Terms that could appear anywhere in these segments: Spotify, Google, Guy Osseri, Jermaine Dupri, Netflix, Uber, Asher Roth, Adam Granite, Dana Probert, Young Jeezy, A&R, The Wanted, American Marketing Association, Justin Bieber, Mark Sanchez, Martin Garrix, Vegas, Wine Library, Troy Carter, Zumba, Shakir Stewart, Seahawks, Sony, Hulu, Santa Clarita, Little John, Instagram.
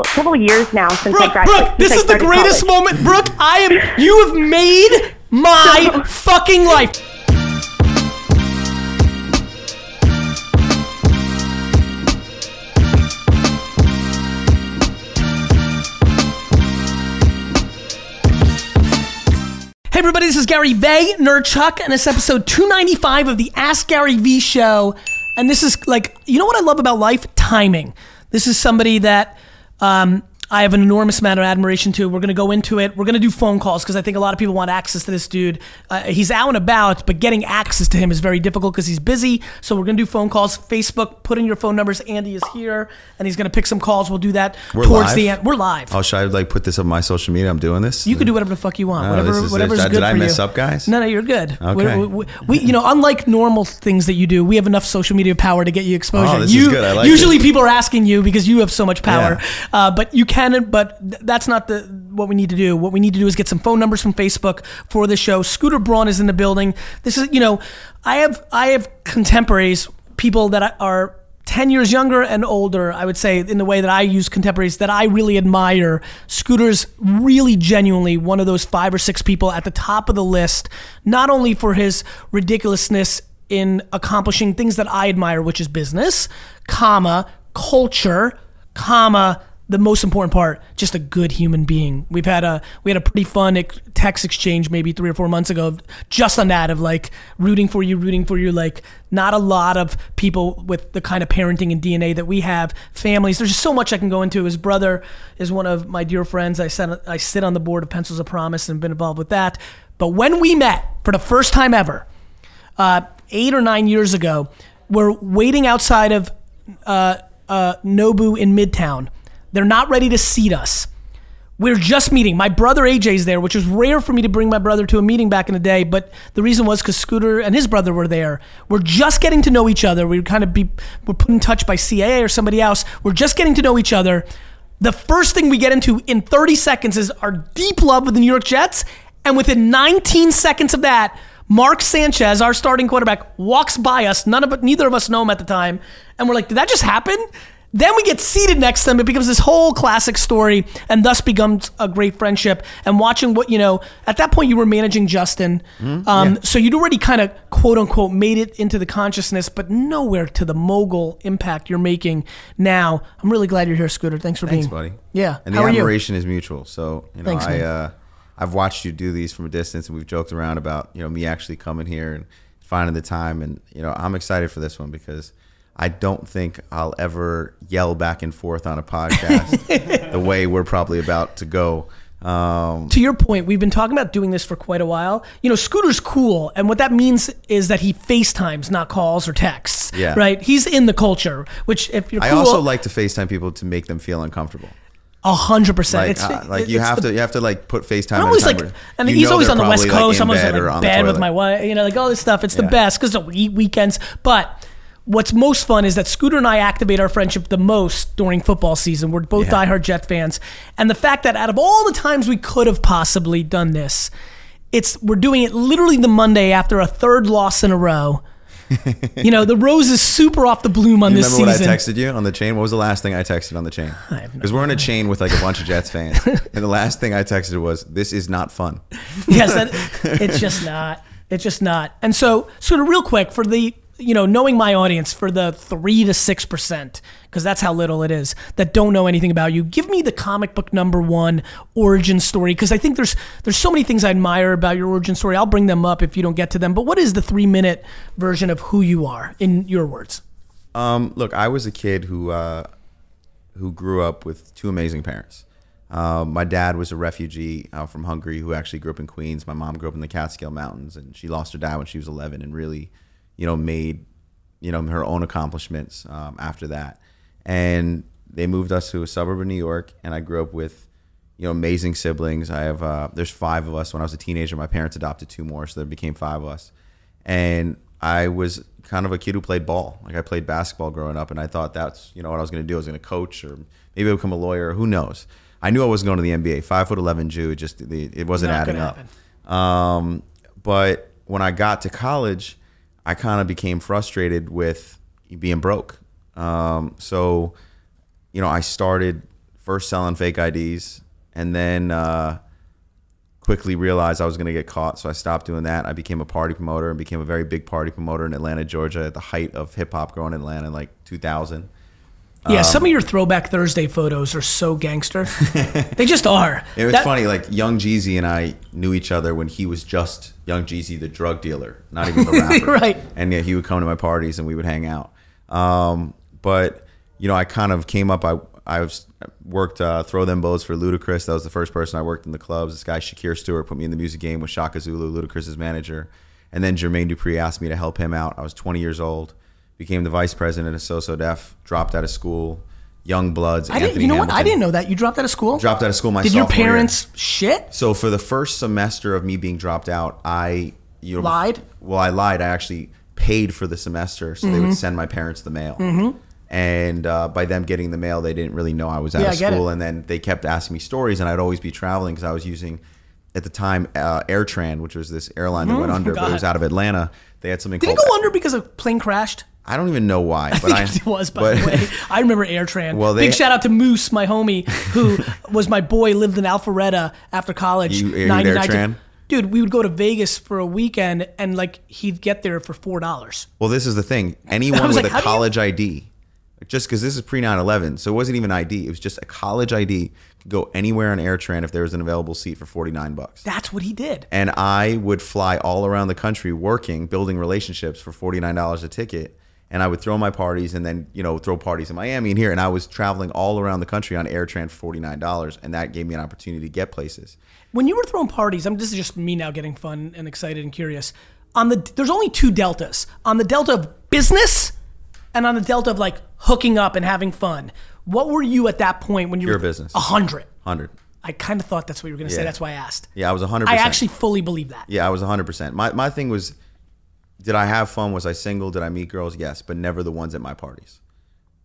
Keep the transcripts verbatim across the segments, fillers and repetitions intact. a couple of years now since Brooke, I graduated. Brooke, this is the greatest college. moment. Brooke, I am, you have made my fucking life. Hey everybody, this is Gary Vaynerchuk, and it's episode two ninety-five of the Ask Gary Vee Show. And this is like, you know what I love about life? Timing. This is somebody that um, I have an enormous amount of admiration to. We're gonna go into it. We're gonna do phone calls because I think a lot of people want access to this dude. Uh, he's out and about, but getting access to him is very difficult because he's busy. So we're gonna do phone calls. Facebook, put in your phone numbers. Andy is here, and he's gonna pick some calls. We'll do that we're towards live? the end. We're live. Oh, should I like put this on my social media? I'm doing this. You can do whatever the fuck you want. No, whatever, is, whatever's did good I for you. Did I mess up, guys? No, no, you're good. Okay. We, we, we, you know, unlike normal things that you do, we have enough social media power to get you exposure. Oh, this you, is good. I like usually it. people are asking you because you have so much power, yeah. uh, but you can. But that's not the what we need to do. What we need to do is get some phone numbers from Facebook for the show. Scooter Braun is in the building. This is, you know, I have I have contemporaries, people that are ten years younger and older, I would say, in the way that I use contemporaries, that I really admire. Scooter's really genuinely one of those five or six people at the top of the list, not only for his ridiculousness in accomplishing things that I admire, which is business, comma, culture, comma, the most important part, just a good human being. We've had a we had a pretty fun ex text exchange maybe three or four months ago, just on that of like rooting for you, rooting for you. Like not a lot of people with the kind of parenting and D N A that we have. Families, there's just so much I can go into. His brother is one of my dear friends. I sat, I sit on the board of Pencils of Promise and been involved with that. But when we met for the first time ever, uh, eight or nine years ago, we're waiting outside of uh, uh, Nobu in Midtown. They're not ready to seat us. We're just meeting. My brother A J's there, which was rare for me to bring my brother to a meeting back in the day, but the reason was because Scooter and his brother were there. We're just getting to know each other. We were kind of be, we're put in touch by C A A or somebody else. We're just getting to know each other. The first thing we get into in thirty seconds is our deep love with the New York Jets, and within nineteen seconds of that, Mark Sanchez, our starting quarterback, walks by us. None of, neither of us know him at the time, and we're like, did that just happen? Then we get seated next to them. It becomes this whole classic story, and thus becomes a great friendship. And watching what, you know, at that point you were managing Justin. Mm, um, yeah. So you'd already kind of, quote unquote, made it into the consciousness, but nowhere to the mogul impact you're making now. I'm really glad you're here, Scooter. Thanks for Thanks, being here. Thanks, buddy. Yeah. And the How admiration is mutual. So, you know, Thanks, I, uh, I've watched you do these from a distance, and we've joked around about, you know, me actually coming here and finding the time. And, you know, I'm excited for this one because I don't think I'll ever yell back and forth on a podcast the way we're probably about to go. Um, to your point, we've been talking about doing this for quite a while. You know, Scooter's cool, and what that means is that he FaceTimes, not calls or texts, yeah. right? He's in the culture, which if you're cool, I also like to FaceTime people to make them feel uncomfortable. A hundred percent. Like you have to, you have to like put FaceTime. I'm always like, and he's always on the West Coast. I'm always in bed with my wife, you know, like all this stuff. It's the best because we eat weekends, but what's most fun is that Scooter and I activate our friendship the most during football season. We're both yeah. diehard Jet fans. And the fact that out of all the times we could have possibly done this, it's we're doing it literally the Monday after a third loss in a row. You know, the rose is super off the bloom on you this remember season. Remember what I texted you on the chain? What was the last thing I texted on the chain? Because no we're on a chain with like a bunch of Jets fans. And the last thing I texted was, this is not fun. Yes, that, it's just not. It's just not. And so, Scooter, real quick, for the... you know, knowing my audience, for the three to six percent, because that's how little it is, that don't know anything about you, give me the comic book number one origin story, because I think there's there's so many things I admire about your origin story. I'll bring them up if you don't get to them, but what is the three minute version of who you are, in your words? Um, look, I was a kid who, uh, who grew up with two amazing parents. Uh, my dad was a refugee uh, from Hungary who actually grew up in Queens. My mom grew up in the Catskill Mountains, and she lost her dad when she was eleven and really... you know, made, you know, her own accomplishments um, after that. And they moved us to a suburb of New York, and I grew up with, you know, amazing siblings. I have, uh, there's five of us. When I was a teenager, my parents adopted two more, so there became five of us. And I was kind of a kid who played ball. Like I played basketball growing up, and I thought that's, you know, what I was gonna do. I was gonna coach, or maybe become a lawyer, who knows. I knew I wasn't going to the N B A. Five foot eleven Jew, it just, it wasn't adding up. Um, but when I got to college, I kind of became frustrated with being broke. Um, so, you know, I started first selling fake I Ds, and then uh, quickly realized I was going to get caught, so I stopped doing that. I became a party promoter and became a very big party promoter in Atlanta, Georgia, at the height of hip-hop growing in Atlanta in like two thousand. Yeah, um, some of your Throwback Thursday photos are so gangster. They just are. It was that funny, like Young Jeezy and I knew each other when he was just Young Jeezy, the drug dealer, not even the rapper. Right. And yeah, he would come to my parties and we would hang out. Um, but, you know, I kind of came up, I, I was, worked uh, Throw Them Bows for Ludacris. That was the first person I worked in the clubs. This guy, Shakir Stewart, put me in the music game with Shaka Zulu, Ludacris' manager. And then Jermaine Dupri asked me to help him out. I was twenty years old. Became the vice president of So So Def. Dropped out of school. Young Bloods. I didn't, you know Hamilton. What? I didn't know that. You dropped out of school? Dropped out of school myself. Did your parents year. shit? So for the first semester of me being dropped out, I you know, lied. Well, I lied. I actually paid for the semester, so mm-hmm. they would send my parents the mail. Mm-hmm. And uh, by them getting the mail, they didn't really know I was out yeah, of school. And then they kept asking me stories, and I'd always be traveling because I was using, at the time, uh, AirTran, which was this airline that mm, went under, God. but it was out of Atlanta. They had something. Did it go under because a plane crashed? I don't even know why. But I think I, it was, by but, the way. I remember AirTran. Well, they, Big shout out to Moose, my homie, who was my boy, lived in Alpharetta after college. You ate AirTran? Dude, we would go to Vegas for a weekend, and like he'd get there for four dollars. Well, this is the thing. Anyone with like, a college I D, just because this is pre nine eleven, so it wasn't even I D. It was just a college I D. Could go anywhere on AirTran if there was an available seat for forty-nine bucks. That's what he did. And I would fly all around the country working, building relationships for forty-nine dollars a ticket. And I would throw my parties and then, you know, throw parties in Miami and here. And I was traveling all around the country on AirTran for forty-nine dollars. And that gave me an opportunity to get places. When you were throwing parties, I'm, this is just me now getting fun and excited and curious. On the, there's only two deltas. On the delta of business and on the delta of like hooking up and having fun. What were you at that point when you Pure were business? one hundred. one hundred. I kind of thought that's what you were going to yeah. say. That's why I asked. Yeah, I was one hundred percent. I actually fully believe that. Yeah, I was one hundred percent. My, my thing was... Did I have fun? Was I single? Did I meet girls? Yes, but never the ones at my parties.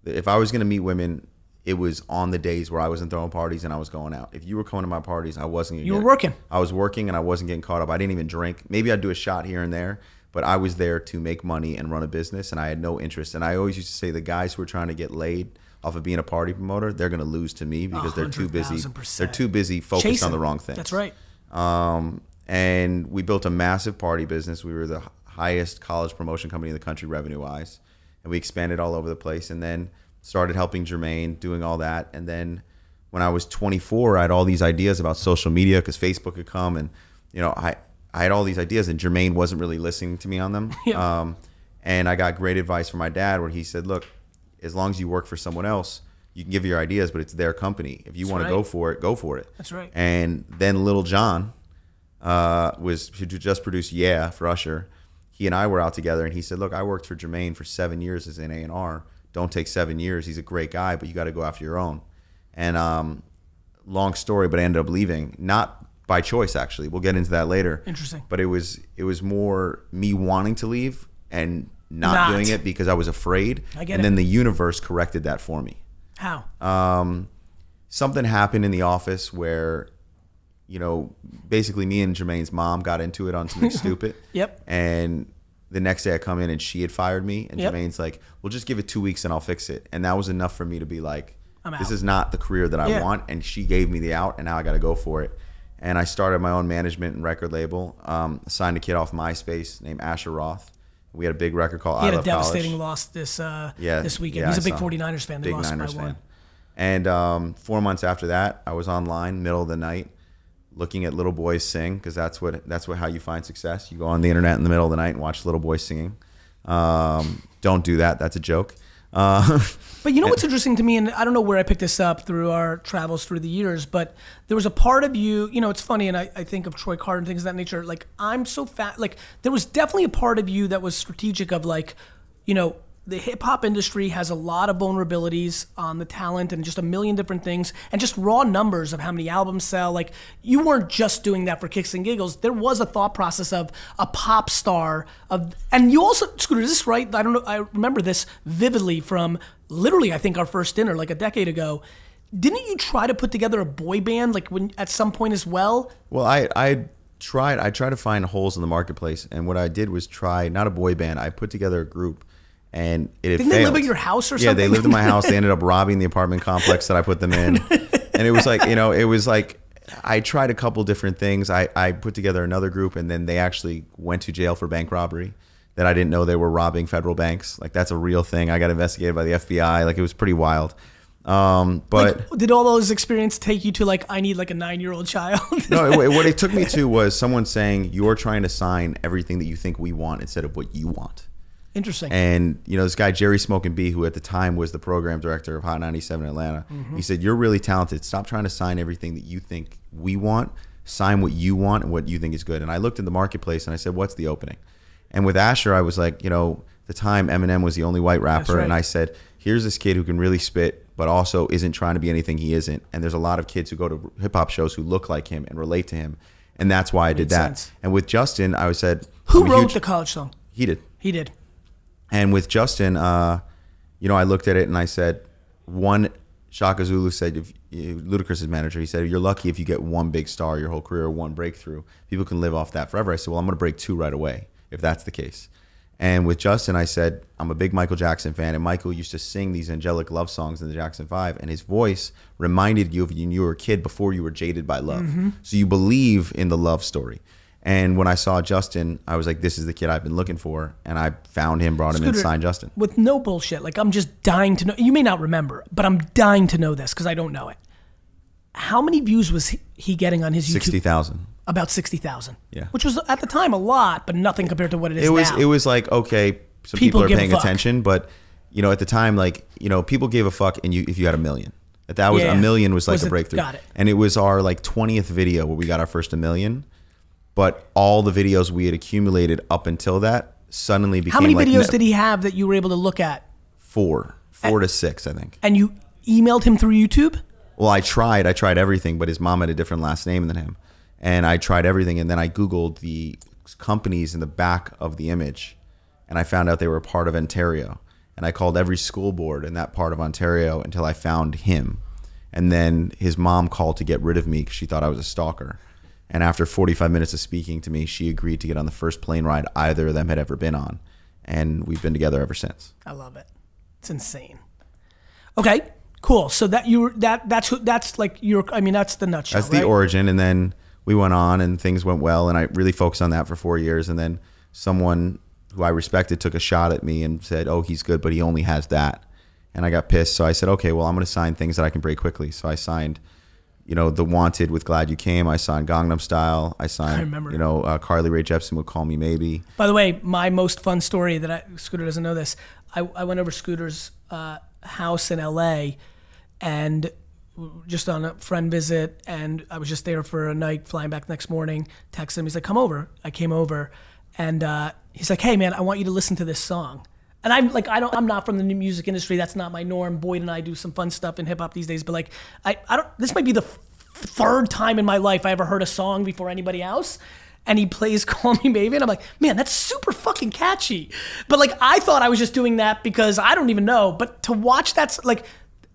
If I was going to meet women, it was on the days where I wasn't throwing parties and I was going out. If you were coming to my parties, I wasn't. You were working. I was working and I wasn't getting caught up. I didn't even drink. Maybe I'd do a shot here and there, but I was there to make money and run a business, and I had no interest. And I always used to say the guys who are trying to get laid off of being a party promoter, they're going to lose to me because they're too busy. They're too busy focused Chasing. on the wrong things. That's right. Um, and we built a massive party business. We were the highest college promotion company in the country revenue-wise. And we expanded all over the place and then started helping Jermaine, doing all that. And then when I was twenty-four, I had all these ideas about social media because Facebook had come and, you know, I, I had all these ideas and Jermaine wasn't really listening to me on them. Yeah. Um, and I got great advice from my dad where he said, look, as long as you work for someone else, you can give your ideas, but it's their company. If you want to go for it, go for it. That's right. And then Little John uh, was, who just produced Yeah for Usher, he and I were out together and he said, look, I worked for Jermaine for seven years as an A and R. Don't take seven years. He's a great guy, but you got to go after your own. And um, long story, but I ended up leaving. Not by choice, actually. We'll get into that later. Interesting. But it was it was more me wanting to leave and not, not. doing it because I was afraid. I get and it. then the universe corrected that for me. How? Um, something happened in the office where... You know, basically me and Jermaine's mom got into it on something stupid. Yep. And the next day I come in and she had fired me. And yep. Jermaine's like, well, just give it two weeks and I'll fix it. And that was enough for me to be like, I'm this out. is not the career that I yeah. want. And she gave me the out and now I got to go for it. And I started my own management and record label. Um, signed a kid off MySpace named Asher Roth. We had a big record called I Love College. He had a devastating loss this, uh, yeah, this weekend. Yeah, He's I a big 49ers fan. They big lost Niners by fan. one. And um, four months after that, I was online, middle of the night, looking at little boys sing, because that's what that's what how you find success. You go on the internet in the middle of the night and watch little boys singing. Um, don't do that. That's a joke. Uh, but you know what's interesting to me, and I don't know where I picked this up through our travels through the years, but there was a part of you, you know, it's funny, and I, I think of Troy Carter and things of that nature. Like, I'm so fat. Like, there was definitely a part of you that was strategic of like, you know, the hip hop industry has a lot of vulnerabilities on the talent and just a million different things and just raw numbers of how many albums sell. Like, you weren't just doing that for kicks and giggles. There was a thought process of a pop star of, and you also, Scooter, is this right? I don't know, I remember this vividly from literally, I think our first dinner like a decade ago. Didn't you try to put together a boy band like when at some point as well? Well, I, I tried, I tried to find holes in the marketplace. And what I did was try, not a boy band, I put together a group. and it didn't they live in your house or yeah, something? Yeah, they lived in my house. They ended up robbing the apartment complex that I put them in. And it was like, you know, it was like I tried a couple different things. I, I put together another group, and then they actually went to jail for bank robbery that I didn't know they were robbing federal banks. Like, that's a real thing. I got investigated by the F B I. Like, it was pretty wild. Um, but like, did all those experiences take you to like, I need like a nine-year-old child? No, it, what it took me to was someone saying, you're trying to sign everything that you think we want instead of what you want. Interesting. And, you know, this guy, Jerry Smokin' B, who at the time was the program director of Hot ninety-seven Atlanta, mm-hmm. he said, you're really talented. Stop trying to sign everything that you think we want. Sign what you want and what you think is good. And I looked in the marketplace and I said, what's the opening? And with Asher, I was like, you know, at the time Eminem was the only white rapper. Right. And I said, here's this kid who can really spit, but also isn't trying to be anything he isn't. And there's a lot of kids who go to hip hop shows who look like him and relate to him. And that's why I did that. Sense. And with Justin, I said, who wrote huge... the college song? He did. He did. And with Justin, uh, you know, I looked at it and I said, one, Shaka Zulu said, if, Ludacris' manager, he said, you're lucky if you get one big star your whole career, one breakthrough. People can live off that forever. I said, well, I'm going to break two right away, if that's the case. And with Justin, I said, I'm a big Michael Jackson fan. And Michael used to sing these angelic love songs in the Jackson five. And his voice reminded you of when you were a kid before you were jaded by love. Mm-hmm. So you believe in the love story. And when I saw Justin, I was like, this is the kid I've been looking for. And I found him, brought him Scooter, in, signed Justin. With no bullshit, like I'm just dying to know. You may not remember, but I'm dying to know this because I don't know it. How many views was he getting on his YouTube? sixty thousand. About sixty thousand. Yeah. Which was at the time a lot, but nothing compared to what it is it was, now. It was like, okay, some people, people are paying attention. But, you know, at the time, like, you know, people gave a fuck and you if you had a million. That was yeah. a million was like was a breakthrough. Got it. And it was our like twentieth video where we got our first a million. But all the videos we had accumulated up until that suddenly became. How many like videos did he have that you were able to look at? Four, four and, to six, I think. And you emailed him through YouTube? Well, I tried. I tried everything, but his mom had a different last name than him, and I tried everything. And then I Googled the companies in the back of the image, and I found out they were part of Ontario. And I called every school board in that part of Ontario until I found him. And then his mom called to get rid of me because she thought I was a stalker. And after forty-five minutes of speaking to me, she agreed to get on the first plane ride either of them had ever been on. And we've been together ever since. I love it. It's insane. Okay, cool. So that you that that's that's like your I mean that's the nutshell. That's the right? origin, and then we went on and things went well, and I really focused on that for four years, and then someone who I respected took a shot at me and said, "Oh, he's good, but he only has that." And I got pissed, so I said, "Okay, well, I'm going to sign things that I can break quickly." So I signed You know, The Wanted with Glad You Came. I signed Gangnam Style. I signed, I you know, uh, Carly Rae Jepsen with Call Me Maybe. By the way, my most fun story that I, Scooter doesn't know this. I, I went over Scooter's uh, house in L A and just on a friend visit. And I was just there for a night, flying back the next morning, texted him. He's like, come over. I came over. And uh, he's like, hey, man, I want you to listen to this song. And I'm like, I don't, I'm not from the new music industry. That's not my norm. Boyd and I do some fun stuff in hip hop these days. But like, I, I don't. This might be the third time in my life I ever heard a song before anybody else. And he plays "Call Me Maybe," and I'm like, man, that's super fucking catchy. But like, I thought I was just doing that because I don't even know. But to watch that's like,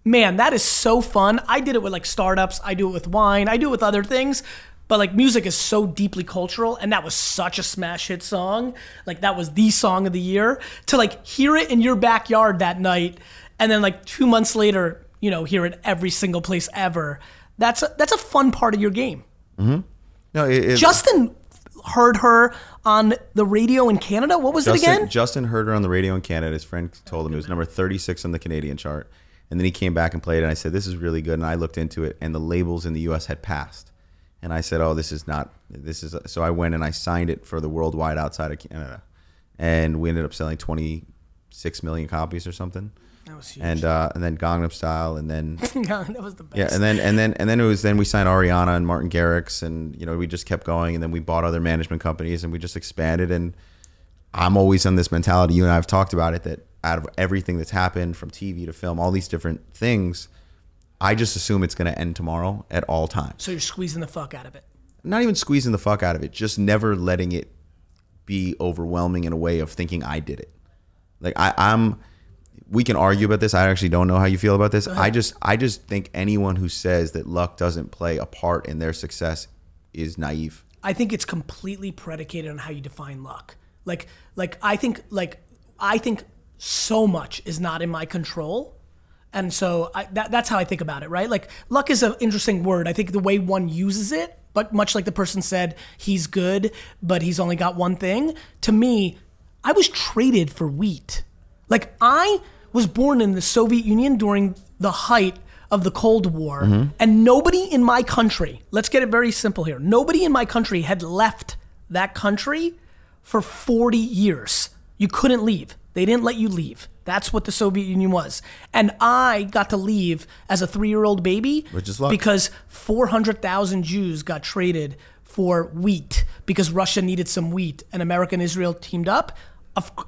man, that is so fun. I did it with like startups. I do it with wine. I do it with other things. But like music is so deeply cultural, and that was such a smash hit song. Like that was the song of the year. To like hear it in your backyard that night, and then like two months later, you know, hear it every single place ever. That's a, that's a fun part of your game. Mm-hmm. No, it, it, Justin heard her on the radio in Canada. What was Justin, it again? Justin heard her on the radio in Canada. His friend told him it was number thirty-six on the Canadian chart, and then he came back and played it. And I said, this is really good. And I looked into it, and the labels in the U S had passed. And I said, oh, this is not, this is, so I went and I signed it for the worldwide outside of Canada. And we ended up selling twenty-six million copies or something. That was huge. And, uh, and then Gangnam Style, and then. That was the best. Yeah, and then, and then, and then it was, then we signed Ariana and Martin Garrix, and, you know, we just kept going. And then we bought other management companies, and we just expanded. And I'm always on this mentality, you and I have talked about it, that out of everything that's happened from T V to film, all these different things, I just assume it's going to end tomorrow at all times. So you're squeezing the fuck out of it. Not even squeezing the fuck out of it. Just never letting it be overwhelming in a way of thinking I did it. Like I, I'm, we can argue about this. I actually don't know how you feel about this. I just, I just think anyone who says that luck doesn't play a part in their success is naive. I think it's completely predicated on how you define luck. Like, like I think, like I think so much is not in my control. And so I, that, that's how I think about it, right? Like, luck is an interesting word. I think the way one uses it, but much like the person said, he's good, but he's only got one thing. To me, I was traded for wheat. Like, I was born in the Soviet Union during the height of the Cold War, mm-hmm. and nobody in my country, let's get it very simple here, nobody in my country had left that country for forty years. You couldn't leave. They didn't let you leave. That's what the Soviet Union was. And I got to leave as a three-year-old baby, which is luck, because four hundred thousand Jews got traded for wheat because Russia needed some wheat and America and Israel teamed up.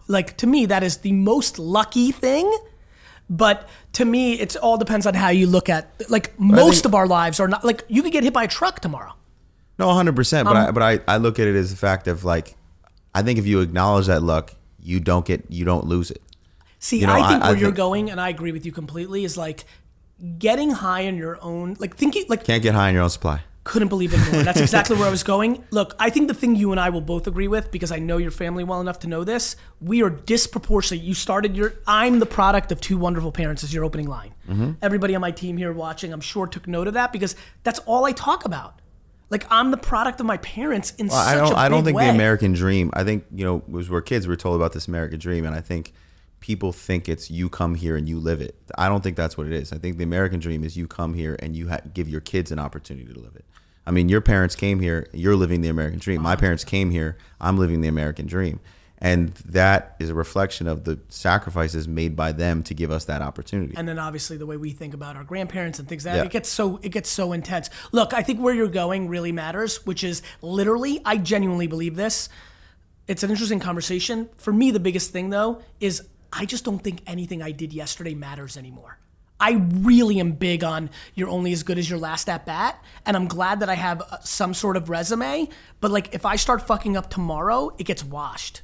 Like, to me, that is the most lucky thing. But to me, it all depends on how you look at, like, most think, of our lives are not, like, you could get hit by a truck tomorrow. No, one hundred percent. But, um, I, but I, I look at it as the fact of, like, I think if you acknowledge that luck, you don't get, you don't lose it. See, you know, I think I, where I you're think, going, and I agree with you completely, is like getting high on your own, like thinking, like can't get high on your own supply. Couldn't believe it more. That's exactly where I was going. Look, I think the thing you and I will both agree with, because I know your family well enough to know this, we are disproportionate. You started your, I'm the product of two wonderful parents is your opening line. Mm-hmm. Everybody on my team here watching, I'm sure took note of that, because that's all I talk about. Like, I'm the product of my parents in well, such I don't, a big I don't think way. The American dream, I think, you know, was where kids were told about this American dream, and I think people think it's you come here and you live it. I don't think that's what it is. I think the American dream is you come here and you ha give your kids an opportunity to live it. I mean, your parents came here, you're living the American dream. My parents came here, I'm living the American dream. And that is a reflection of the sacrifices made by them to give us that opportunity. And then obviously the way we think about our grandparents and things like that, yeah. it gets so it gets so intense. Look, I think where you're going really matters, which is literally, I genuinely believe this. It's an interesting conversation. For me, the biggest thing though is I just don't think anything I did yesterday matters anymore. I really am big on you're only as good as your last at bat, and I'm glad that I have some sort of resume, but like if I start fucking up tomorrow, it gets washed.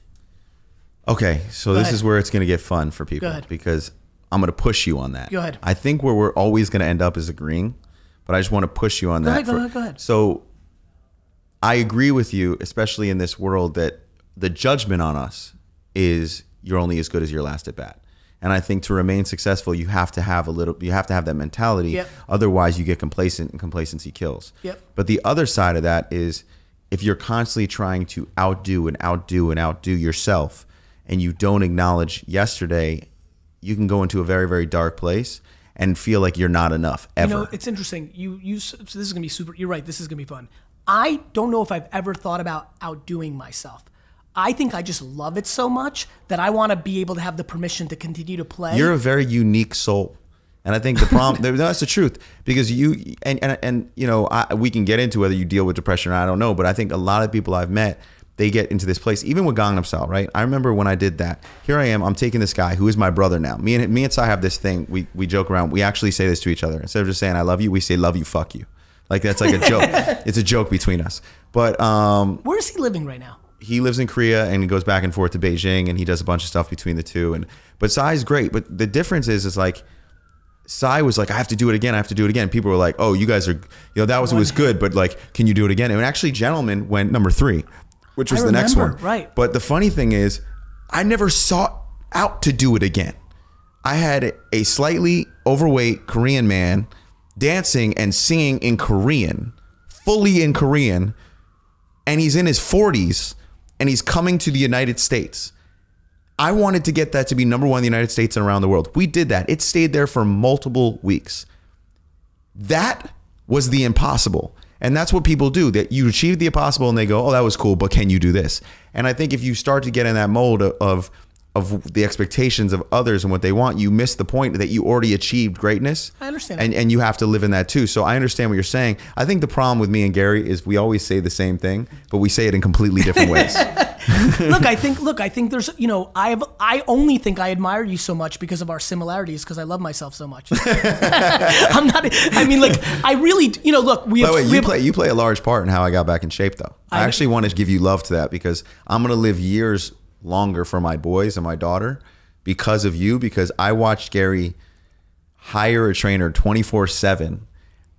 Okay, so this is where it's gonna get fun for people, because I'm gonna push you on that. Go ahead. I think where we're always gonna end up is agreeing, but I just wanna push you on that. Go ahead, go ahead, go ahead. So I agree with you, especially in this world, that the judgment on us is you're only as good as your last at bat. And I think to remain successful, you have to have a little, you have to have that mentality. Yep. Otherwise you get complacent, and complacency kills. Yep. But the other side of that is if you're constantly trying to outdo and outdo and outdo yourself, and you don't acknowledge yesterday, you can go into a very, very dark place and feel like you're not enough ever. You know, it's interesting. You, you, so this is gonna be super, you're right, this is gonna be fun. I don't know if I've ever thought about outdoing myself. I think I just love it so much that I want to be able to have the permission to continue to play. You're a very unique soul. And I think the problem, that's the truth, because you, and, and, and you know, I, we can get into whether you deal with depression or I don't know, but I think a lot of people I've met, they get into this place, even with Gangnam Style, right? I remember when I did that, here I am, I'm taking this guy who is my brother now. Me and, me and Sai have this thing, we, we joke around, we actually say this to each other. Instead of just saying, I love you, we say, love you, fuck you. Like, that's like a joke. It's a joke between us. But um, where is he living right now? He lives in Korea and he goes back and forth to Beijing and he does a bunch of stuff between the two. And but Sai's great. But the difference is, is like Sai was like, I have to do it again. I have to do it again. People were like, oh, you guys are, you know, that was, it was good. But like, can you do it again? And actually Gentleman went number three, which was I the remember, next one. Right. But the funny thing is, I never sought out to do it again. I had a slightly overweight Korean man dancing and singing in Korean, fully in Korean. And he's in his forties. And he's coming to the United States. I wanted to get that to be number one in the United States and around the world. We did that. It stayed there for multiple weeks. That was the impossible. And that's what people do, that you achieve the impossible and they go, oh, that was cool, but can you do this? And I think if you start to get in that mold of, of the expectations of others and what they want, you miss the point that you already achieved greatness. I understand. And, and you have to live in that too. So I understand what you're saying. I think the problem with me and Gary is we always say the same thing, but we say it in completely different ways. Look, I think, look, I think there's, you know, I've, I only think I admire you so much because of our similarities, because I love myself so much. I'm not, I mean, like, I really, you know, look, we have, wait, wait, we you have, play, you play a large part in how I got back in shape though. I, I actually want to give you love to that, because I'm going to live years longer for my boys and my daughter because of you, because I watched Gary hire a trainer twenty-four seven.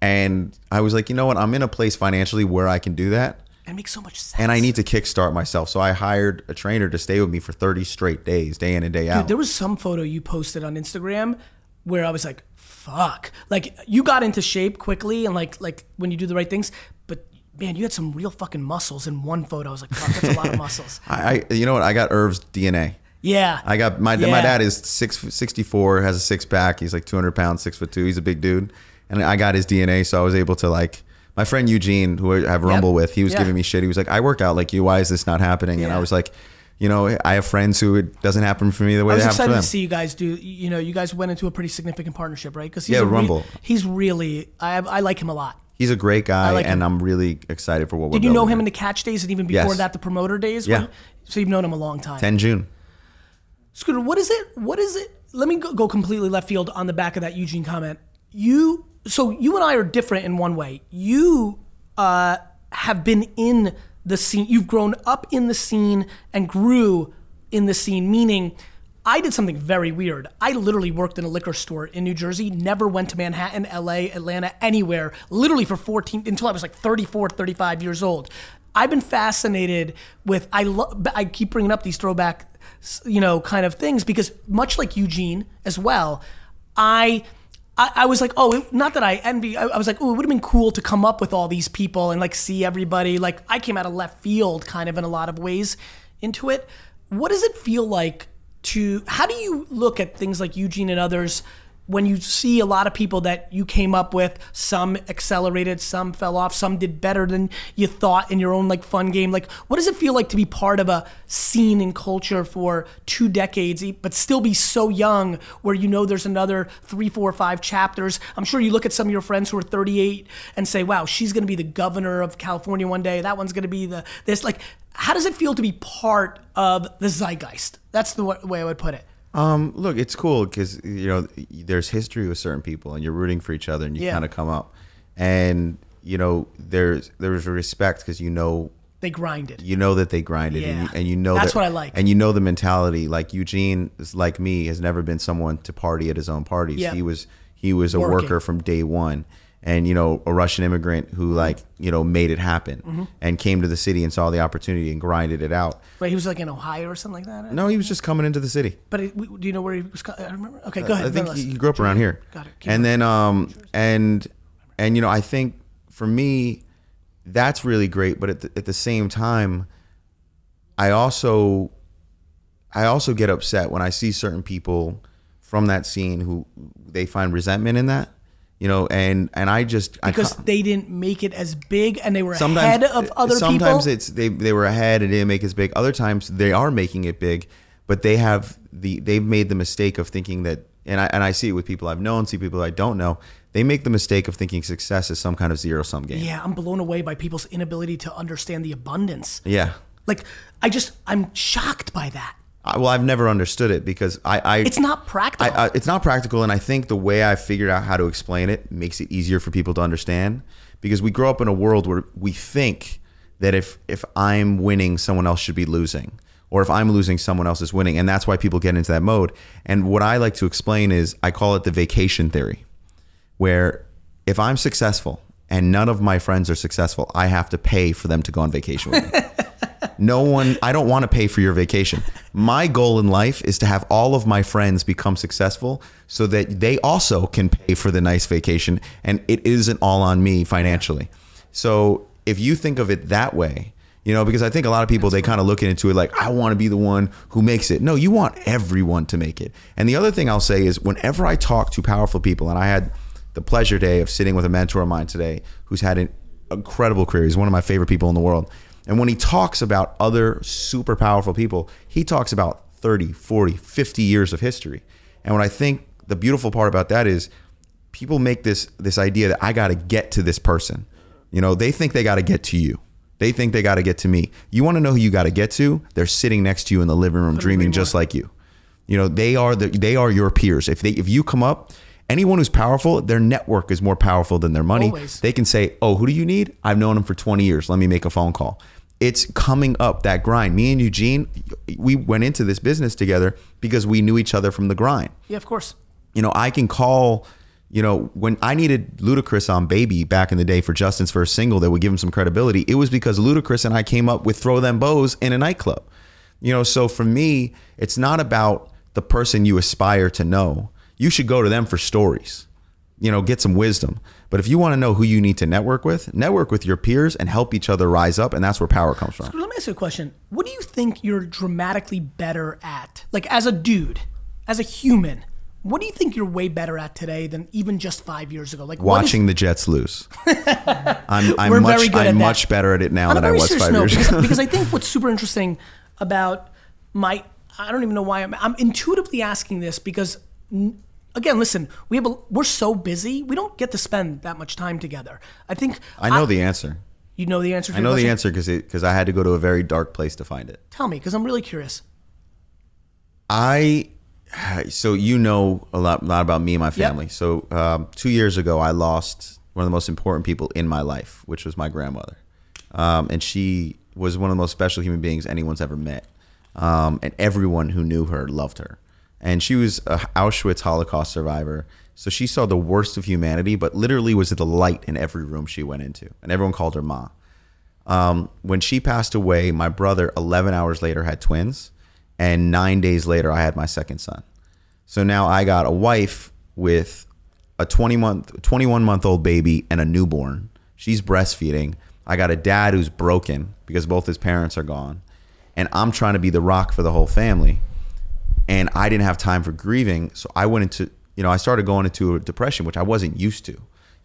And I was like, you know what? I'm in a place financially where I can do that. It makes so much sense. And I need to kickstart myself. So I hired a trainer to stay with me for thirty straight days, day in and day out. Dude, there was some photo you posted on Instagram where I was like, fuck. Like, you got into shape quickly and like like when you do the right things, but man, you had some real fucking muscles in one photo. I was like, fuck, that's a lot of muscles. I, I, you know what? I got Irv's D N A. Yeah. I got, my, yeah. my dad is six, sixty-four, has a six pack. He's like two hundred pounds, six foot two. He's a big dude. And I got his D N A. So I was able to like, my friend Eugene, who I have Rumble yep. with, he was yeah. giving me shit. He was like, I work out like you. Why is this not happening? Yeah. And I was like, you know, I have friends who it doesn't happen for me the way it happens for them. I was excited to see you guys do, you know, you guys went into a pretty significant partnership, right? Because he's yeah, Rumble. Re he's really, I, I like him a lot. He's a great guy, like and him. I'm really excited for what we're doing. Did you know him in the Catch days and even before yes. that, the promoter days? Yeah. When, so you've known him a long time. the tenth of June. Scooter, what is it? What is it? Let me go, go completely left field on the back of that Eugene comment. You, so you and I are different in one way. You uh, have been in the scene. You've grown up in the scene and grew in the scene, meaning I did something very weird. I literally worked in a liquor store in New Jersey, never went to Manhattan, L A, Atlanta, anywhere, literally for fourteen, until I was like thirty-four, thirty-five years old. I've been fascinated with, I, lo I keep bringing up these throwback, you know, kind of things because much like Eugene as well, I... I, I was like, oh, it, not that I envy. I, I was like, oh, it would have been cool to come up with all these people and like see everybody. Like I came out of left field kind of in a lot of ways into it. What does it feel like to, how do you look at things like Eugene and others when you see a lot of people that you came up with, some accelerated, some fell off, some did better than you thought in your own like fun game? Like what does it feel like to be part of a scene and culture for two decades, but still be so young where you know there's another three, four, five chapters? I'm sure you look at some of your friends who are thirty-eight and say, wow, she's gonna be the governor of California one day, that one's gonna be the this. Like, how does it feel to be part of the zeitgeist? That's the way I would put it. Um, look, it's cool because, you know, there's history with certain people and you're rooting for each other and you yeah. kind of come up and, you know, there's there's respect because, you know, they grinded, you know that they grinded yeah. and, you, and you know, that's that, what I like. And you know, the mentality, like Eugene is like me, has never been someone to party at his own parties. Yeah. He was he was a Working. worker from day one. And, you know, a Russian immigrant who like, you know, made it happen mm-hmm. and came to the city and saw the opportunity and grinded it out. But he was like in Ohio or something like that? No, he was just coming into the city. But it, do you know where he was? I remember. Okay, go ahead. I think he grew up around here. Got it. Keep and then, um, and, and, you know, I think for me, that's really great. But at the, at the same time, I also, I also get upset when I see certain people from that scene who they find resentment in that. You know, and and I just because I, they didn't make it as big, and they were ahead of other sometimes people. Sometimes it's they they were ahead and didn't make it as big. Other times they are making it big, but they have the they've made the mistake of thinking that, and I and I see it with people I've known, see people I don't know. They make the mistake of thinking success is some kind of zero sum game. Yeah, I'm blown away by people's inability to understand the abundance. Yeah, like I just I'm shocked by that. I, well, I've never understood it because I, I it's not practical. I, I, it's not practical. And I think the way I figured out how to explain it makes it easier for people to understand, because we grow up in a world where we think that if, if I'm winning, someone else should be losing, or if I'm losing, someone else is winning. And that's why people get into that mode. And what I like to explain is I call it the vacation theory, where if I'm successful and none of my friends are successful, I have to pay for them to go on vacation with me. No one, I don't want to pay for your vacation. My goal in life is to have all of my friends become successful so that they also can pay for the nice vacation, and it isn't all on me financially. So if you think of it that way, you know, because I think a lot of people, they kind of look into it like, I want to be the one who makes it. No, you want everyone to make it. And the other thing I'll say is whenever I talk to powerful people, and I had the pleasure today of sitting with a mentor of mine today who's had an incredible career. He's one of my favorite people in the world. And when he talks about other super powerful people, he talks about thirty, forty, fifty years of history. And what I think the beautiful part about that is people make this this idea that I got to get to this person. You know, they think they got to get to you. They think they got to get to me. You want to know who you got to get to? They're sitting next to you in the living room dreaming just like you. You know, they are the, they are your peers. If they if you come up, anyone who's powerful, their network is more powerful than their money. Always. They can say, oh, who do you need? I've known him for twenty years. Let me make a phone call. It's coming up that grind. Me and Eugene, we went into this business together because we knew each other from the grind. Yeah, of course. You know, I can call You know, when I needed Ludacris on Baby back in the day for Justin's first single that would give him some credibility, it was because Ludacris and I came up with Throw Them Bows in a nightclub. You know, so for me, it's not about the person you aspire to know. You should go to them for stories, you know, get some wisdom. But if you want to know who you need to network with, network with your peers and help each other rise up. And that's where power comes from. So let me ask you a question. What do you think you're dramatically better at? Like as a dude, as a human, what do you think you're way better at today than even just five years ago? Like watching is... the Jets lose. I'm, I'm, We're much, very good I'm at much better at it now I'm than I was five no, years because, ago. Because I think what's super interesting about my, I don't even know why I'm, I'm intuitively asking this because again, listen, we have a, we're so busy. We don't get to spend that much time together. I think. I know I, the answer. You know the answer. To I know question? the answer because because I had to go to a very dark place to find it. Tell me, because I'm really curious. I. So you know a lot, lot about me and my family. Yep. So um, two years ago, I lost one of the most important people in my life, which was my grandmother. Um, and she was one of the most special human beings anyone's ever met. Um, and everyone who knew her loved her. And she was an Auschwitz Holocaust survivor. So she saw the worst of humanity, but literally was the light in every room she went into. And everyone called her Ma. Um, when she passed away, my brother, eleven hours later, had twins. And nine days later, I had my second son. So now I got a wife with a twenty-one-month-old baby and a newborn. She's breastfeeding. I got a dad who's broken because both his parents are gone. And I'm trying to be the rock for the whole family. And I didn't have time for grieving. So I went into, you know, I started going into a depression, which I wasn't used to. You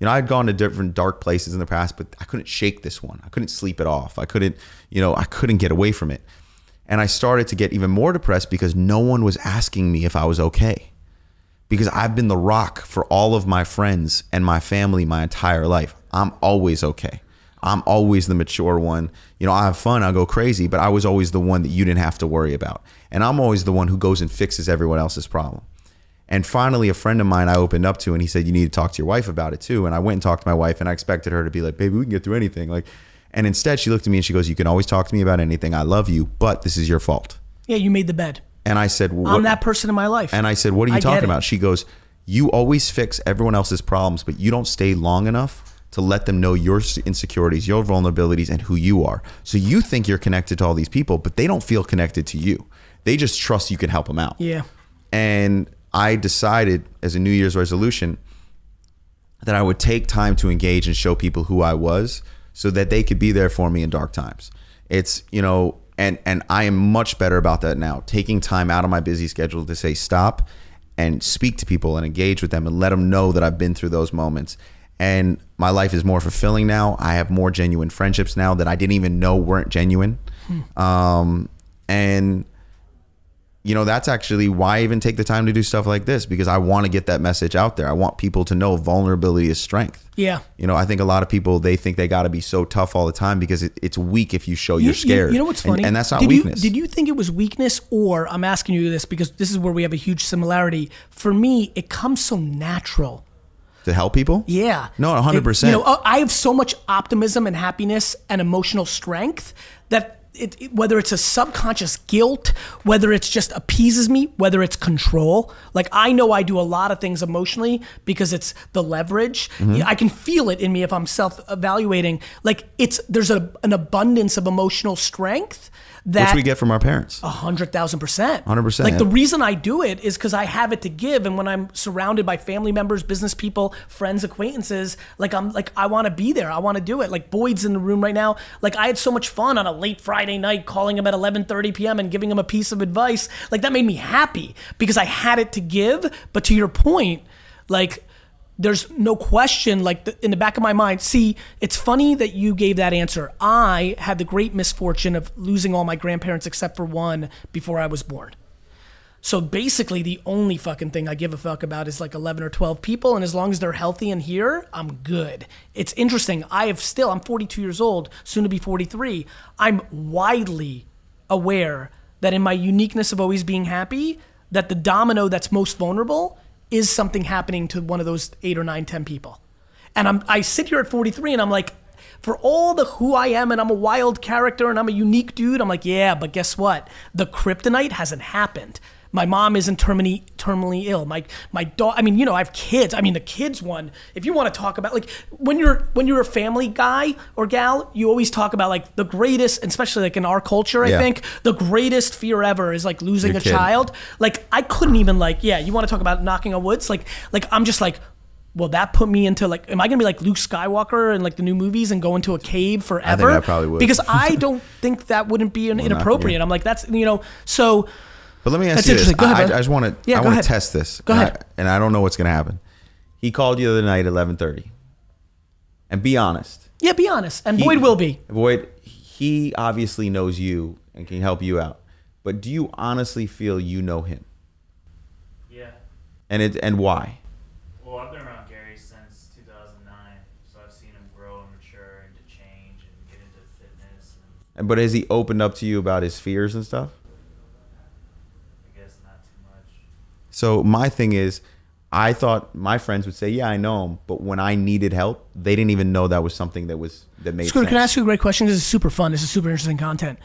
know, I'd gone to different dark places in the past, but I couldn't shake this one. I couldn't sleep it off. I couldn't, you know, I couldn't get away from it. And I started to get even more depressed because no one was asking me if I was okay. Because I've been the rock for all of my friends and my family my entire life. I'm always okay. I'm always the mature one. You know, I have fun, I go crazy, but I was always the one that you didn't have to worry about. And I'm always the one who goes and fixes everyone else's problem. And finally, a friend of mine I opened up to, and he said, you need to talk to your wife about it too. And I went and talked to my wife, and I expected her to be like, baby, we can get through anything. Like, and instead she looked at me and she goes, you can always talk to me about anything. I love you, but this is your fault. Yeah, you made the bed. And I said, well, I'm that person in my life. And I said, what are you talking about? She goes, you always fix everyone else's problems, but you don't stay long enough to let them know your insecurities, your vulnerabilities, and who you are. So you think you're connected to all these people, but they don't feel connected to you. They just trust you can help them out. Yeah. And I decided as a New Year's resolution that I would take time to engage and show people who I was, so that they could be there for me in dark times. It's, you know, and and I am much better about that now, taking time out of my busy schedule to say stop and speak to people and engage with them and let them know that I've been through those moments. And my life is more fulfilling now. I have more genuine friendships now that I didn't even know weren't genuine. Hmm. Um, and, you know, that's actually why I even take the time to do stuff like this, because I want to get that message out there. I want people to know vulnerability is strength. Yeah. You know, I think a lot of people, they think they got to be so tough all the time because it, it's weak if you show you, you're scared. You, you know what's funny? And, and that's not did weakness. You, did you think it was weakness? Or I'm asking you this because this is where we have a huge similarity. For me, it comes so natural. To help people? Yeah. No, one hundred percent. It, you know, I have so much optimism and happiness and emotional strength that It, it, whether it's a subconscious guilt, whether it's just appeases me, whether it's control. Like I know I do a lot of things emotionally because it's the leverage. Mm-hmm. I can feel it in me if I'm self-evaluating. Like it's there's a, an abundance of emotional strength that which we get from our parents. A hundred thousand percent. Hundred percent. Like yeah. The reason I do it is because I have it to give, and when I'm surrounded by family members, business people, friends, acquaintances, like I'm like I want to be there. I want to do it. Like Boyd's in the room right now. Like I had so much fun on a late Friday night calling him at eleven thirty p m and giving him a piece of advice. Like that made me happy because I had it to give. But to your point, like there's no question, like the, in the back of my mind, see, it's funny that you gave that answer. I had the great misfortune of losing all my grandparents except for one before I was born. So basically the only fucking thing I give a fuck about is like eleven or twelve people. And as long as they're healthy and here, I'm good. It's interesting. I have still, I'm forty-two years old, soon to be forty-three. I'm widely aware that in my uniqueness of always being happy, that the domino that's most vulnerable is something happening to one of those eight or nine, ten people. And I'm, I sit here at forty-three and I'm like, for all the who I am and I'm a wild character and I'm a unique dude, I'm like, yeah, but guess what? The kryptonite hasn't happened. My mom isn't terminally terminally ill. My my dog. I mean, you know, I have kids. I mean, the kids one. If you want to talk about like when you're when you're a family guy or gal, you always talk about like the greatest, especially like in our culture. I yeah. think the greatest fear ever is like losing Your a kid. child. Like I couldn't even like yeah. You want to talk about knocking on woods? Like like I'm just like. Well, that put me into like, am I gonna be like Luke Skywalker in like the new movies and go into a cave forever? I think I probably would. Because I don't think that wouldn't be an, well, inappropriate. Not, yeah. I'm like, that's, you know, so. But let me ask you this. Go ahead, I, I just wanna, yeah, I wanna ahead. test this. Go and ahead. I, and I don't know what's gonna happen. He called you the other night at eleven thirty. And be honest. Yeah, be honest. And he, Boyd will be. Boyd, he obviously knows you and can help you out. But do you honestly feel you know him? Yeah. And it, and why? Well, I've been around but has he opened up to you about his fears and stuff? I guess not too much. So my thing is, I thought my friends would say, yeah, I know him. But when I needed help, they didn't even know that was something that was that made Scooter, sense. Can I ask you a great question? This is super fun. This is super interesting content.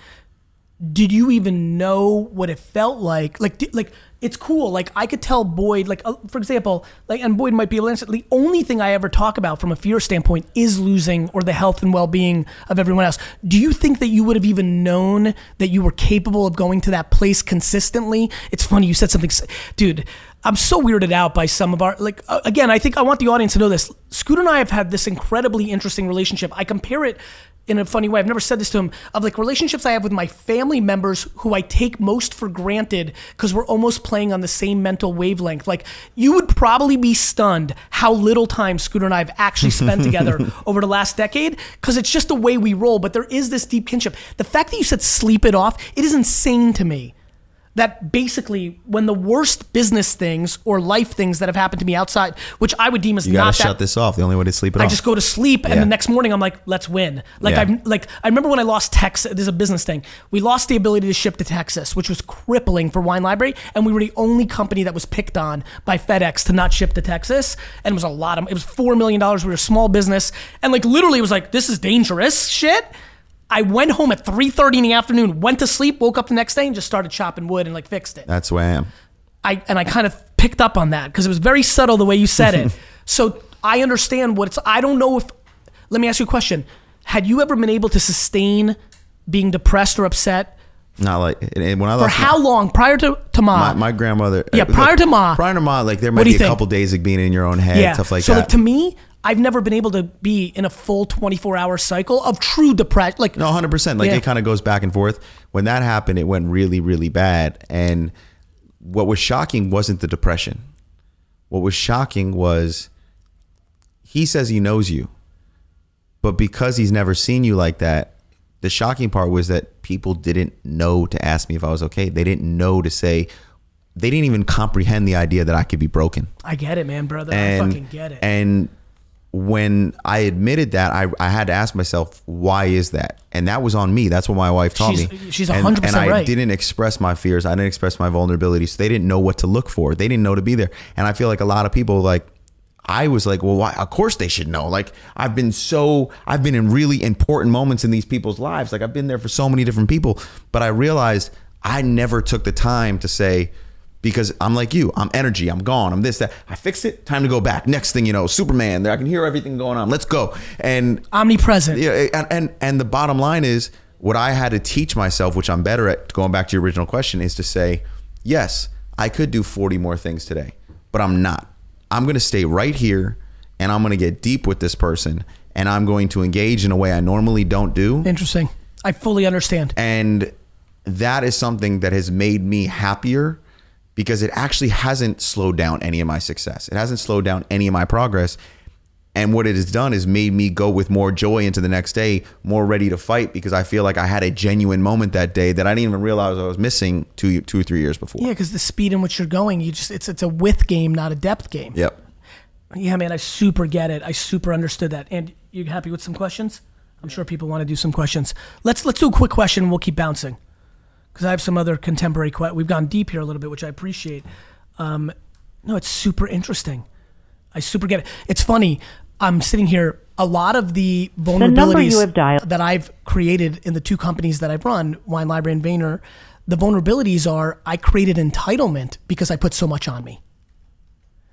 Did you even know what it felt like? Like, like it's cool. Like I could tell Boyd, like uh, for example, like, and Boyd might be able to answer, the only thing I ever talk about from a fear standpoint is losing or the health and well-being of everyone else. Do you think that you would have even known that you were capable of going to that place consistently? It's funny, you said something, dude, I'm so weirded out by some of our, like, uh, again, I think I want the audience to know this. Scooter and I have had this incredibly interesting relationship. I compare it in a funny way, I've never said this to him, of like relationships I have with my family members who I take most for granted because we're almost playing on the same mental wavelength. Like you would probably be stunned how little time Scooter and I have actually spent together over the last decade because it's just the way we roll, but there is this deep kinship. The fact that you said sleep it off, it is insane to me that basically when the worst business things or life things that have happened to me outside, which I would deem as not that- You gotta shut this off. The only way to sleep it off. I just go to sleep and yeah. the next morning I'm like, let's win. Like, yeah. I've, like I remember when I lost Texas, this is a business thing. We lost the ability to ship to Texas, which was crippling for Wine Library. And we were the only company that was picked on by FedEx to not ship to Texas. And it was a lot of, it was four million dollars. We were a small business. And like literally it was like, this is dangerous shit. I went home at three thirty in the afternoon, went to sleep, woke up the next day and just started chopping wood and like fixed it. That's where I am. I, and I kind of picked up on that because it was very subtle the way you said it. So I understand what it's, I don't know if, let me ask you a question. Had you ever been able to sustain being depressed or upset? Not like, and when I lost For how my, long, prior to, to Ma? My, my grandmother. Yeah, prior like, to Ma. Prior to Ma, like there might be a think? couple days of being in your own head, yeah. stuff like so that. So like, to me, I've never been able to be in a full twenty-four hour cycle of true depression. Like no, one hundred percent. Like yeah. it kind of goes back and forth. When that happened, it went really, really bad. And what was shocking wasn't the depression. What was shocking was he says he knows you, but because he's never seen you like that, the shocking part was that people didn't know to ask me if I was okay. They didn't know to say, they didn't even comprehend the idea that I could be broken. I get it, man, brother. And, I fucking get it. And when I admitted that, I, I had to ask myself, why is that? And that was on me. That's what my wife taught she's, me. She's one hundred percent right. And I right. didn't express my fears. I didn't express my vulnerabilities. So they didn't know what to look for. They didn't know to be there. And I feel like a lot of people, like, I was like, well, why? Of course they should know. Like, I've been so, I've been in really important moments in these people's lives. Like, I've been there for so many different people. But I realized I never took the time to say, because I'm like you, I'm energy, I'm gone, I'm this, that. I fixed it, time to go back. Next thing you know, Superman, I can hear everything going on, let's go. And omnipresent. Yeah, and, and, and the bottom line is, what I had to teach myself, which I'm better at, going back to your original question, is to say, yes, I could do forty more things today, but I'm not. I'm gonna stay right here and I'm gonna get deep with this person and I'm going to engage in a way I normally don't do. Interesting, I fully understand. And that is something that has made me happier because it actually hasn't slowed down any of my success. It hasn't slowed down any of my progress. And what it has done is made me go with more joy into the next day, more ready to fight, because I feel like I had a genuine moment that day that I didn't even realize I was missing two, two or three years before. Yeah, because the speed in which you're going, you just it's it's a width game, not a depth game. Yep. Yeah, man, I super get it. I super understood that. And you happy with some questions? I'm sure people want to do some questions. Let's let's do a quick question and we'll keep bouncing. Because I have some other contemporary, we've gone deep here a little bit, which I appreciate. Um, no, it's super interesting. I super get it. It's funny, I'm sitting here, a lot of the vulnerabilities the that I've created in the two companies that I've run, Wine Library and Vayner, The vulnerabilities are, I created entitlement because I put so much on me.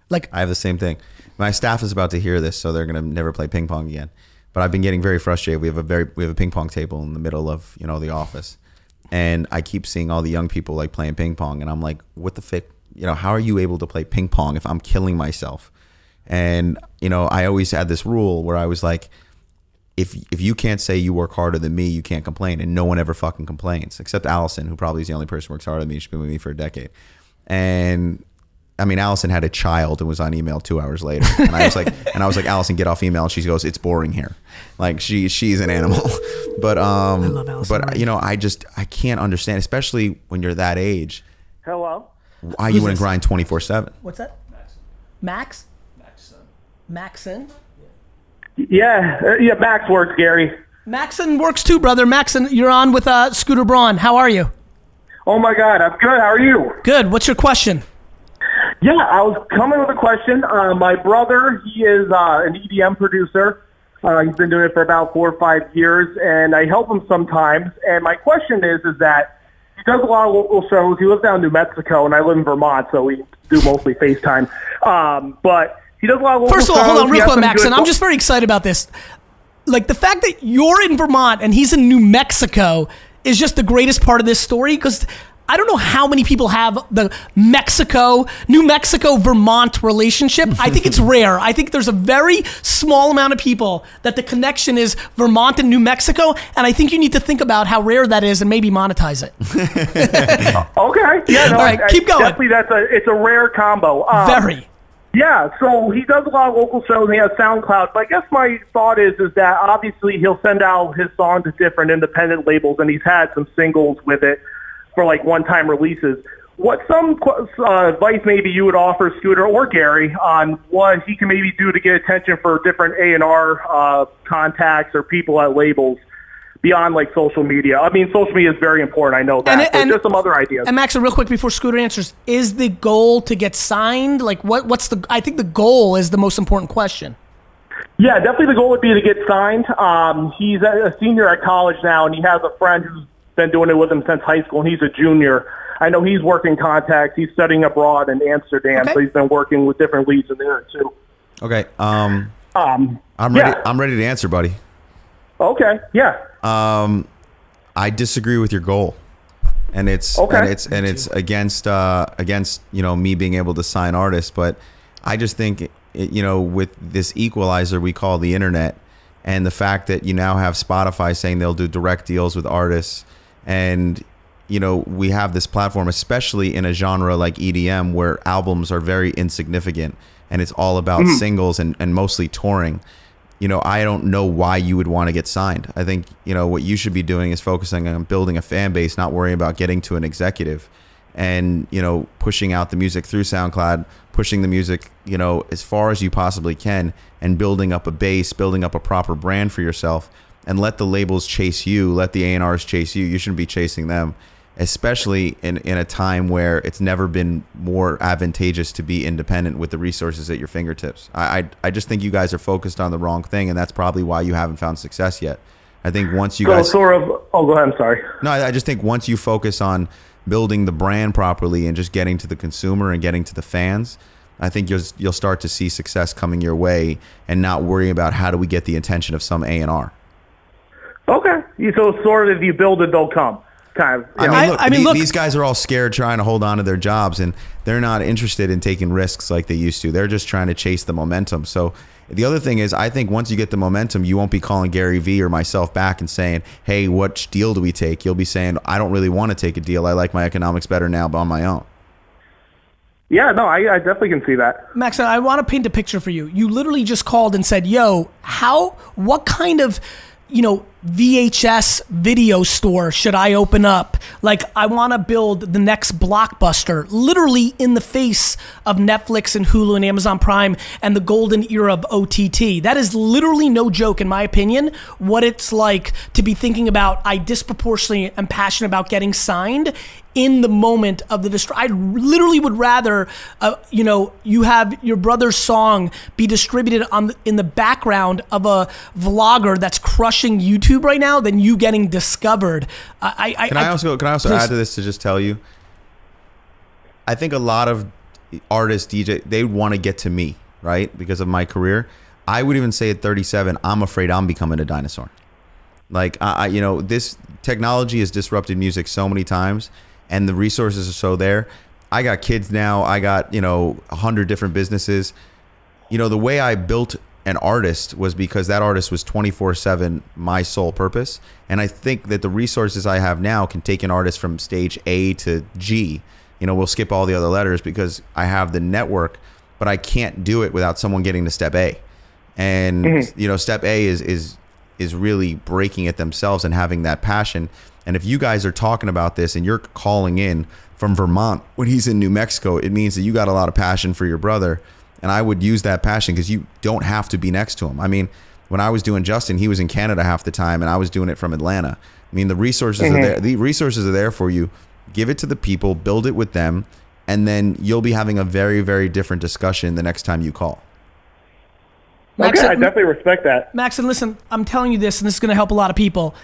Like I have the same thing. My staff is about to hear this, so they're gonna never play ping pong again. But I've been getting very frustrated. We have a very we have a ping pong table in the middle of you know the office, and I keep seeing all the young people like playing ping pong, and I'm like, what the fick? You know, how are you able to play ping pong if I'm killing myself? And you know, I always had this rule where I was like, if if you can't say you work harder than me, you can't complain, and no one ever fucking complains except Allison, who probably is the only person who works harder than me. She's been with me for a decade, and. I mean, Allison had a child and was on email two hours later. And I was like, and I was like, Allison, get off email. And she goes, it's boring here. Like she, she's an animal. But, um, I love Allison, but you know, I just, I can't understand, especially when you're that age. Hello? Why Who's you wouldn't this? grind twenty-four seven? What's that? Max? Max? Maxon? Yeah. Uh, yeah. Max works, Gary. Maxon works too, brother. Maxon, you're on with uh, Scooter Braun. How are you? Oh my God. I'm good. How are you? Good. What's your question? Yeah, I was coming with a question. Uh, my brother, he is uh, an E D M producer. Uh, he's been doing it for about four or five years, and I help him sometimes. And my question is, is that he does a lot of local shows. He lives down in New Mexico, and I live in Vermont, so we do mostly FaceTime. Um, but he does a lot of local shows. First of all, hold on real quick, Max, and I'm just very excited about this. Like, the fact that you're in Vermont and he's in New Mexico is just the greatest part of this story, because I don't know how many people have the Mexico, New Mexico, Vermont relationship. I think it's rare. I think there's a very small amount of people that the connection is Vermont and New Mexico, and I think you need to think about how rare that is and maybe monetize it. Okay. Yeah, no, all right, I, keep going. Definitely, that's a, it's a rare combo. Um, very. Yeah, so he does a lot of local shows and he has SoundCloud, but I guess my thought is is that obviously he'll send out his song to different independent labels, and he's had some singles with it for like one-time releases. What some uh, advice maybe you would offer Scooter or Gary on what he can maybe do to get attention for different A and R uh, contacts or people at labels beyond like social media? I mean, social media is very important. I know that. And, and, just some other ideas. And Max, real quick before Scooter answers, is the goal to get signed? Like what? What's the? I think the goal is the most important question. Yeah, definitely the goal would be to get signed. Um, he's a senior at college now, and he has a friend who's been doing it with him since high school, and he's a junior. I know he's working contacts. He's studying abroad in Amsterdam, okay. So he's been working with different leads in there too. Okay. Um, um, I'm ready. Yeah. I'm ready to answer, buddy. Okay. Yeah. Um, I disagree with your goal, and it's okay. and it's and it's against uh, against you know me being able to sign artists, but I just think you know with this equalizer we call the internet, and the fact that you now have Spotify saying they'll do direct deals with artists. And, you know, we have this platform, especially in a genre like E D M, where albums are very insignificant and it's all about mm-hmm. singles and, and mostly touring. You know, I don't know why you would want to get signed. I think, you know, what you should be doing is focusing on building a fan base, not worrying about getting to an executive and, you know, pushing out the music through SoundCloud, pushing the music, you know, as far as you possibly can and building up a base, building up a proper brand for yourself. And let the labels chase you, let the A and Rs chase you. You shouldn't be chasing them, especially in, in a time where it's never been more advantageous to be independent with the resources at your fingertips. I, I, I just think you guys are focused on the wrong thing, and that's probably why you haven't found success yet. I think once you so, guys... Sort of, oh, go ahead, I'm sorry. No, I, I just think once you focus on building the brand properly and just getting to the consumer and getting to the fans, I think you'll, you'll start to see success coming your way and not worry about how do we get the attention of some A and R. Okay, so sort of if you build it, they'll come. Kind of, I mean, look, I, I mean, look, these guys are all scared, trying to hold on to their jobs, and they're not interested in taking risks like they used to. They're just trying to chase the momentum. So the other thing is, I think once you get the momentum, you won't be calling Gary Vee or myself back and saying, "Hey, what deal do we take?" You'll be saying, "I don't really want to take a deal. I like my economics better now, but on my own." Yeah, no, I, I definitely can see that. Max, I want to paint a picture for you. You literally just called and said, "Yo, how? What kind of?" You know, V H S video store should I open up? Like, I want to build the next Blockbuster, literally in the face of Netflix and Hulu and Amazon Prime and the golden era of O T T. That is literally no joke, in my opinion, what it's like to be thinking about, I disproportionately am passionate about getting signed in the moment of the distri- I literally would rather, uh, you know, you have your brother's song be distributed on the, in the background of a vlogger that's crushing YouTube YouTube right now than you getting discovered. I, I, can I also can I also please. add to this to just tell you, I think a lot of artists, D J, they want to get to me, right? Because of my career. I would even say at thirty-seven, I'm afraid I'm becoming a dinosaur. Like, I, you know, this technology has disrupted music so many times and the resources are so there. I got kids now. I got, you know, a hundred different businesses. You know, the way I built an artist was because that artist was twenty-four seven my sole purpose. And I think that the resources I have now can take an artist from stage A to G. You know, we'll skip all the other letters because I have the network, but I can't do it without someone getting to step A. And, mm-hmm. you know, step A is, is, is really breaking it themselves and having that passion. And if you guys are talking about this and you're calling in from Vermont when he's in New Mexico, it means that you got a lot of passion for your brother. And I would use that passion because you don't have to be next to him. I mean, when I was doing Justin, he was in Canada half the time and I was doing it from Atlanta. I mean, the resources mm-hmm. are there. The resources are there for you. Give it to the people, build it with them, and then you'll be having a very, very different discussion the next time you call. Max, okay, I definitely respect that. Max, and listen, I'm telling you this, and this is going to help a lot of people.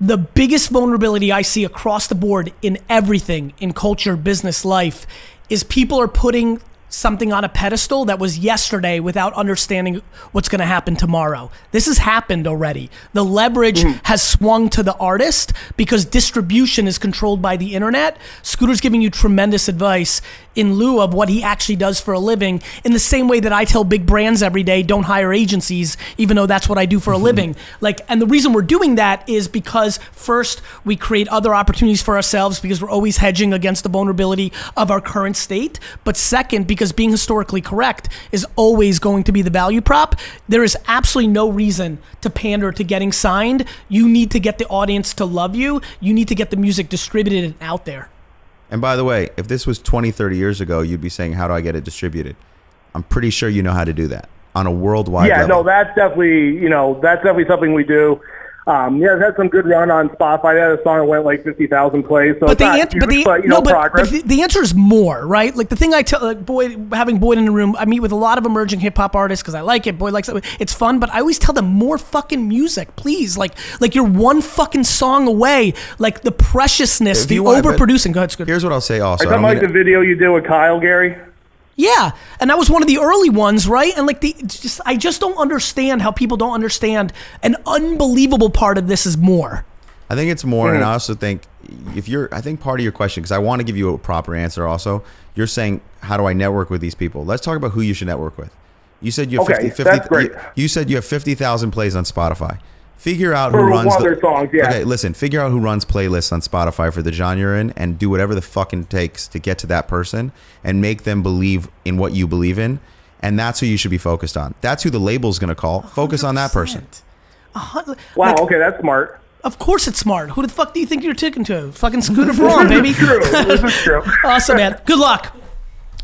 The biggest vulnerability I see across the board in everything, in culture, business, life, is people are putting something on a pedestal that was yesterday without understanding what's going to happen tomorrow. This has happened already. The leverage mm-hmm. has swung to the artist because distribution is controlled by the internet. Scooter's giving you tremendous advice in lieu of what he actually does for a living, in the same way that I tell big brands every day, don't hire agencies, even though that's what I do for mm-hmm. a living. Like, and the reason we're doing that is because first, we create other opportunities for ourselves because we're always hedging against the vulnerability of our current state. But second, because being historically correct is always going to be the value prop, there is absolutely no reason to pander to getting signed. You need to get the audience to love you. You need to get the music distributed and out there. And by the way, if this was twenty, thirty years ago, you'd be saying, how do I get it distributed? I'm pretty sure you know how to do that on a worldwide yeah, level. Yeah, no, that's definitely, you know, that's definitely something we do. Um, yeah, I've had some good run on Spotify. I had a song that went like fifty thousand plays, so but it's the not huge, but, the, but, you no, know, but, progress. But the, the answer is more, right? Like the thing I tell, like Boyd, having Boyd in the room, I meet with a lot of emerging hip hop artists because I like it. Boyd likes it. It's fun, but I always tell them more fucking music, please. Like, like you're one fucking song away. Like the preciousness, the overproducing. Go ahead, Scooter. Here's what I'll say also. Are you talking about like the video you did with Kyle, Gary? Yeah, and that was one of the early ones, right? And like the, just, I just don't understand how people don't understand an unbelievable part of this is more. I think it's more, mm-hmm. and I also think if you're, I think part of your question, because I want to give you a proper answer also, you're saying, how do I network with these people? Let's talk about who you should network with. You said you have okay, fifty, fifty, you, you said you have fifty thousand plays on Spotify. Figure out for who runs the, songs, yeah. Okay, listen, figure out who runs playlists on Spotify for the genre you're in and do whatever the fucking takes to get to that person and make them believe in what you believe in. And that's who you should be focused on. That's who the label's going to call. Focus one hundred percent. On that person. Wow, like, okay, that's smart. Of course it's smart. Who the fuck do you think you're ticking to? Fucking Scooter Braun, baby. This is true. This is true. Awesome, man. Good luck.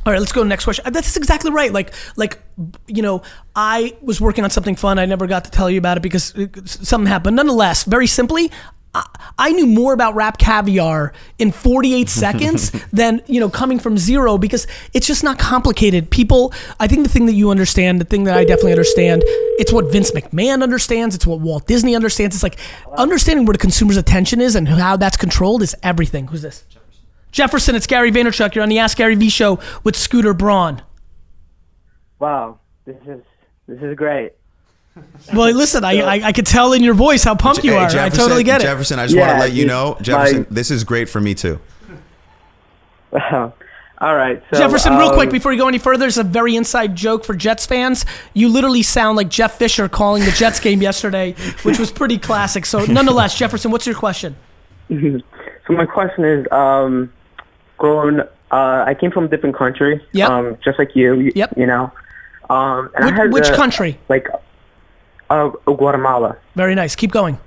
All right, let's go to the next question. That's exactly right. Like, like, you know, I was working on something fun. I never got to tell you about it because something happened. Nonetheless, very simply, I, I knew more about Rap Caviar in forty-eight seconds than, you know, coming from zero because it's just not complicated. People, I think the thing that you understand, the thing that I definitely understand, it's what Vince McMahon understands. It's what Walt Disney understands. It's like understanding where the consumer's attention is and how that's controlled is everything. Who's this? Jefferson, it's Gary Vaynerchuk. You're on the Ask Gary Vee Show with Scooter Braun. Wow, this is this is great. Well, listen, I, I I could tell in your voice how pumped you hey, are. Jefferson, I totally get it. Jefferson, I just yeah, want to let you know, Jefferson, my, this is great for me too. Wow. All right. So, Jefferson, real um, quick, before you go any further, it's a very inside joke for Jets fans. You literally sound like Jeff Fisher calling the Jets game yesterday, which was pretty classic. So nonetheless, Jefferson, what's your question? So my question is... Um, Grown, uh, I came from a different country, yep. um, just like you, you, yep. you know. Um, and which I had which the, country? Like uh, Guatemala. Very nice. Keep going.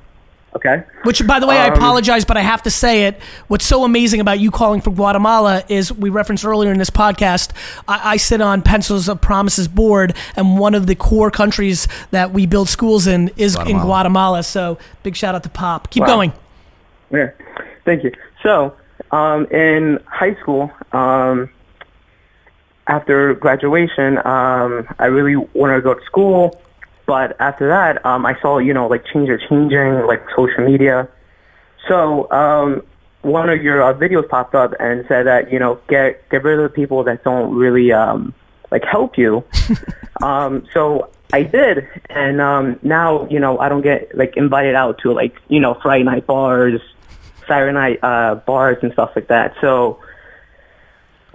Okay. Which, by the way, um, I apologize, but I have to say it. What's so amazing about you calling from Guatemala is we referenced earlier in this podcast, I, I sit on Pencils of Promise's board, and one of the core countries that we build schools in is Guatemala. in Guatemala. So big shout out to Pop. Keep wow. going. Yeah. Thank you. So... Um, in high school, um, after graduation, um, I really wanted to go to school, But after that, um, I saw, you know, like things are changing, like social media. So um, one of your uh, videos popped up and said that, you know, get get rid of the people that don't really, um, like, help you. um, so I did. And um, now, you know, I don't get, like, invited out to, like, you know, Friday night bars, Saturday night uh, bars and stuff like that. So...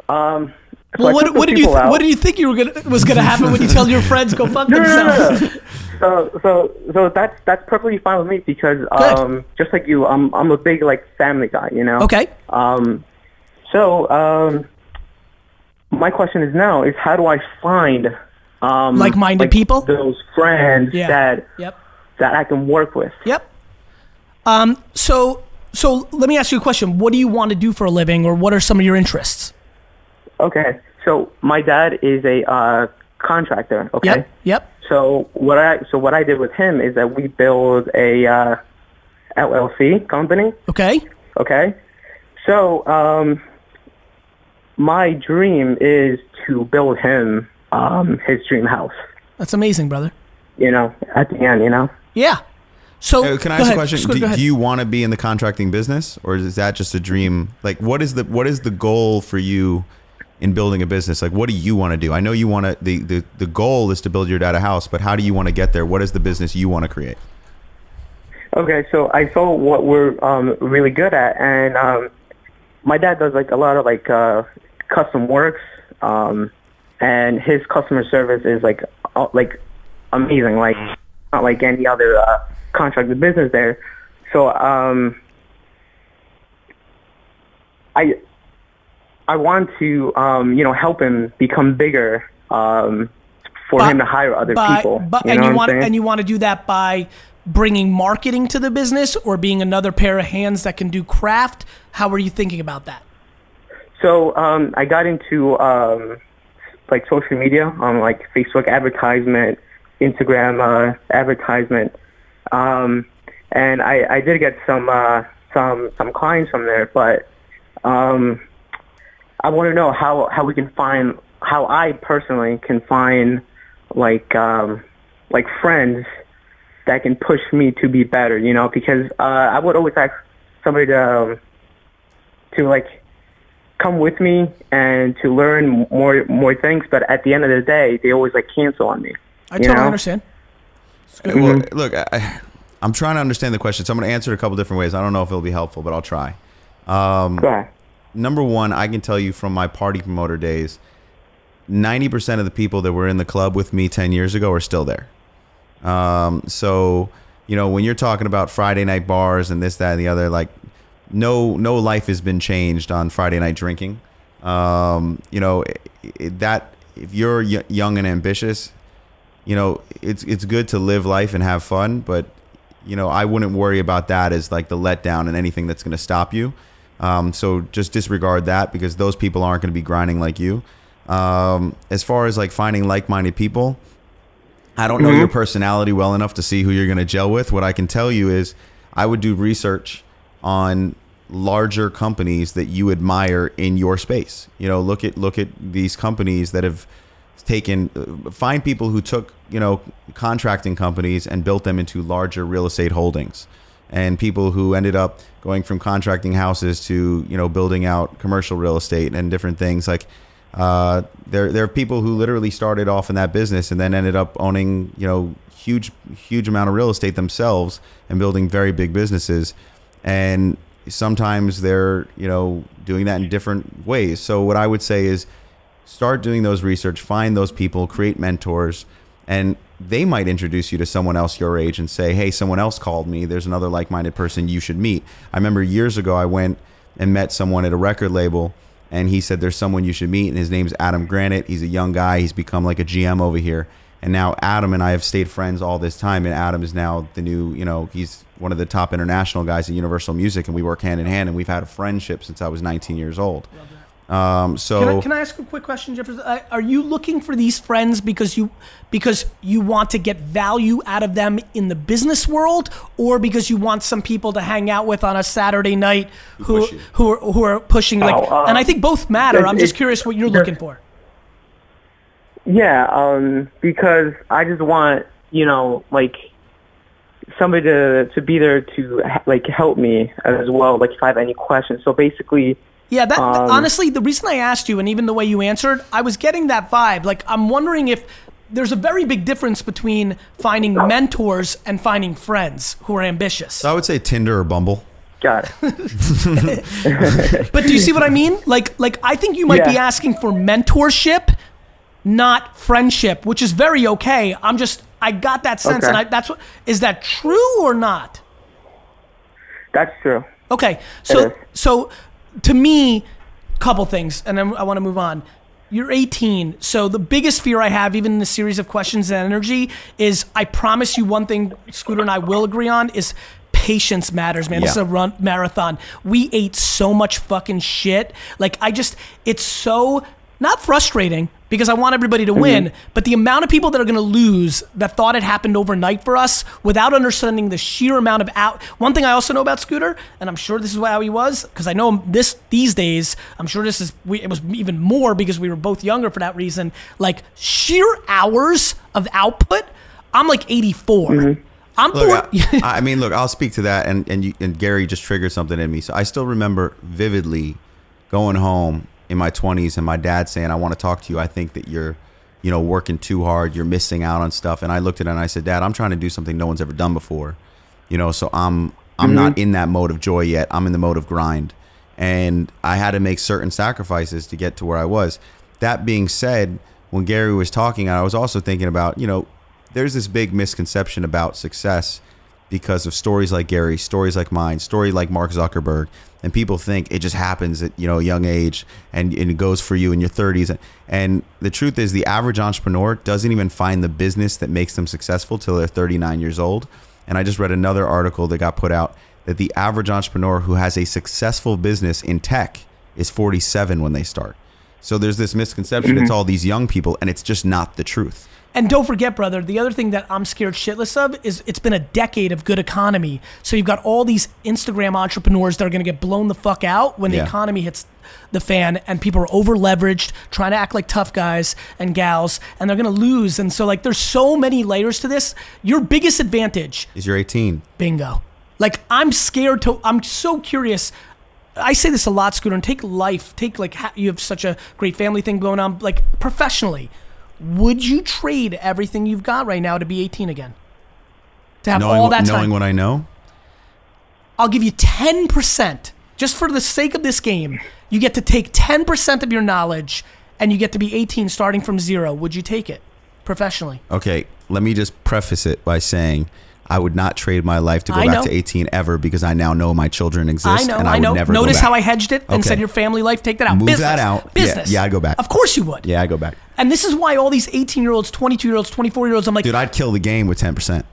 Um, So well, what, what did you th- what did you think you were gonna was gonna happen when you tell your friends go fuck no, themselves? No, no, no. So so so that's that's perfectly fine with me because um, just like you, I'm I'm a big like family guy, you know. Okay. Um, so um, my question is now is how do I find um like-minded like people, those friends yeah. that yep. that I can work with. Yep. Um. So so let me ask you a question. What do you want to do for a living, or what are some of your interests? Okay, so my dad is a uh, contractor. Okay. Yep. Yep. So what I so what I did with him is that we build a uh, L L C company. Okay. Okay. So um, my dream is to build him um, his dream house. That's amazing, brother. You know, at the end, you know. Yeah. So hey, can I ask ahead. a question? Sure, do, do you want to be in the contracting business, or is that just a dream? Like, what is the what is the goal for you in building a business? Like, what do you want to do? I know you want to, the, the, the goal is to build your dad a house, but how do you want to get there? What is the business you want to create? Okay. So I saw what we're um, really good at. And um, my dad does like a lot of like uh, custom works. Um, and his customer service is like, uh, like amazing. Like not like any other uh, contractor business there. So um, I, I want to, um, you know, help him become bigger um, for by, him to hire other by, people. By, you know and, you want, and you want to do that by bringing marketing to the business or being another pair of hands that can do craft? How are you thinking about that? So um, I got into, um, like, social media on, like, Facebook advertisement, Instagram uh, advertisement. Um, and I, I did get some, uh, some, some clients from there, but... Um, I want to know how, how we can find, how I personally can find like, um, like friends that can push me to be better, you know, because, uh, I would always ask somebody to, um, to like come with me and to learn more, more things. But at the end of the day, they always like cancel on me. I totally know? understand. Mm-hmm. Well, look, I, I'm trying to understand the question. So I'm going to answer it a couple different ways. I don't know if it'll be helpful, but I'll try. Um, Go ahead. Number one, I can tell you from my party promoter days, ninety percent of the people that were in the club with me ten years ago are still there. Um, so, you know, when you're talking about Friday night bars and this, that, and the other, like no, no life has been changed on Friday night drinking. Um, you know, it, it, that if you're y- young and ambitious, you know, it's, it's good to live life and have fun, but you know, I wouldn't worry about that as like the letdown and anything that's going to stop you. Um, so just disregard that because those people aren't going to be grinding like you. Um, as far as like finding like-minded people, I don't know mm-hmm. your personality well enough to see who you're going to gel with. What I can tell you is I would do research on larger companies that you admire in your space. You know, look at, look at these companies that have taken, find people who took, you know, contracting companies and built them into larger real estate holdings. And people who ended up going from contracting houses to, you know, building out commercial real estate and different things. Like uh, there, there are people who literally started off in that business and then ended up owning, you know, huge, huge amount of real estate themselves and building very big businesses. And sometimes they're, you know, doing that in different ways. So what I would say is start doing those research, find those people, create mentors, and they might introduce you to someone else your age and say, hey, someone else called me. There's another like-minded person you should meet. I remember years ago, I went and met someone at a record label and he said, there's someone you should meet. And his name's Adam Granite. He's a young guy. He's become like a G M over here. And now Adam and I have stayed friends all this time. And Adam is now the new, you know, he's one of the top international guys at Universal Music and we work hand in hand and we've had a friendship since I was nineteen years old. Um, so can I, can I ask a quick question, Jefferson? Are you looking for these friends because you because you want to get value out of them in the business world, or because you want some people to hang out with on a Saturday night who who, who, are, who are pushing? Like, oh, uh, and I think both matter. It, I'm just it, curious what you're looking for. Yeah, um, because I just want you know, like somebody to to be there to like help me as well, like if I have any questions. So basically. Yeah, that um, honestly, the reason I asked you and even the way you answered, I was getting that vibe. Like, I'm wondering if there's a very big difference between finding mentors and finding friends who are ambitious. So I would say Tinder or Bumble. Got it. But do you see what I mean? Like, like I think you might yeah. be asking for mentorship, not friendship, which is very okay. I'm just, I got that sense, okay. and I, that's what, is that true or not? That's true. Okay, so so. To me, couple things, and then I want to move on. You're eighteen, so the biggest fear I have, even in the series of questions and energy, is I promise you one thing Scooter and I will agree on is patience matters, man. Yeah. This is a run marathon. We ate so much fucking shit. Like, I just, it's so, not frustrating, because I want everybody to win, mm-hmm. but the amount of people that are gonna lose that thought it happened overnight for us without understanding the sheer amount of out. One thing I also know about Scooter, and I'm sure this is how he was, because I know him this these days, I'm sure this is, we, it was even more because we were both younger for that reason, like sheer hours of output, I'm like eighty-four. Mm-hmm. I'm look, I, I mean, look, I'll speak to that, and, and, you, and Gary just triggered something in me. So I still remember vividly going home in my twenties and my dad saying, I want to talk to you. I think that you're, you know, working too hard. You're missing out on stuff. And I looked at it and I said, Dad, I'm trying to do something no one's ever done before. You know, so I'm, I'm mm-hmm. not in that mode of joy yet. I'm in the mode of grind. And I had to make certain sacrifices to get to where I was. That being said, when Gary was talking, I was also thinking about, you know, there's this big misconception about success because of stories like Gary, stories like mine, story like Mark Zuckerberg, and people think it just happens at, you know, a young age, and, and it goes for you in your thirties. And the truth is, the average entrepreneur doesn't even find the business that makes them successful till they're thirty-nine years old. And I just read another article that got put out that the average entrepreneur who has a successful business in tech is forty-seven when they start. So there's this misconception, mm-hmm. it's all these young people, and it's just not the truth. And don't forget, brother, the other thing that I'm scared shitless of is it's been a decade of good economy. So you've got all these Instagram entrepreneurs that are going to get blown the fuck out when yeah. the economy hits the fan, and people are over leveraged, trying to act like tough guys and gals, and they're going to lose. And so like there's so many layers to this. Your biggest advantage is you're eighteen. Bingo. Like I'm scared to, I'm so curious. I say this a lot, Scooter, and take life, take like, you have such a great family thing going on, like professionally. Would you trade everything you've got right now to be eighteen again? To have knowing all that time? Knowing what I know? I'll give you ten percent. Just for the sake of this game, you get to take ten percent of your knowledge and you get to be eighteen starting from zero. Would you take it professionally? Okay, let me just preface it by saying I would not trade my life to go I back know. to eighteen ever, because I now know my children exist. I know, and I, I know. Would never Notice how I hedged it and okay. said your family life, take that out. Move Business. that out. Business. Yeah, yeah, I'd go back. Of course you would. Yeah, I'd go back. And this is why all these eighteen-year-olds, twenty-two-year-olds, twenty-four-year-olds, I'm like, dude, I'd kill the game with ten percent.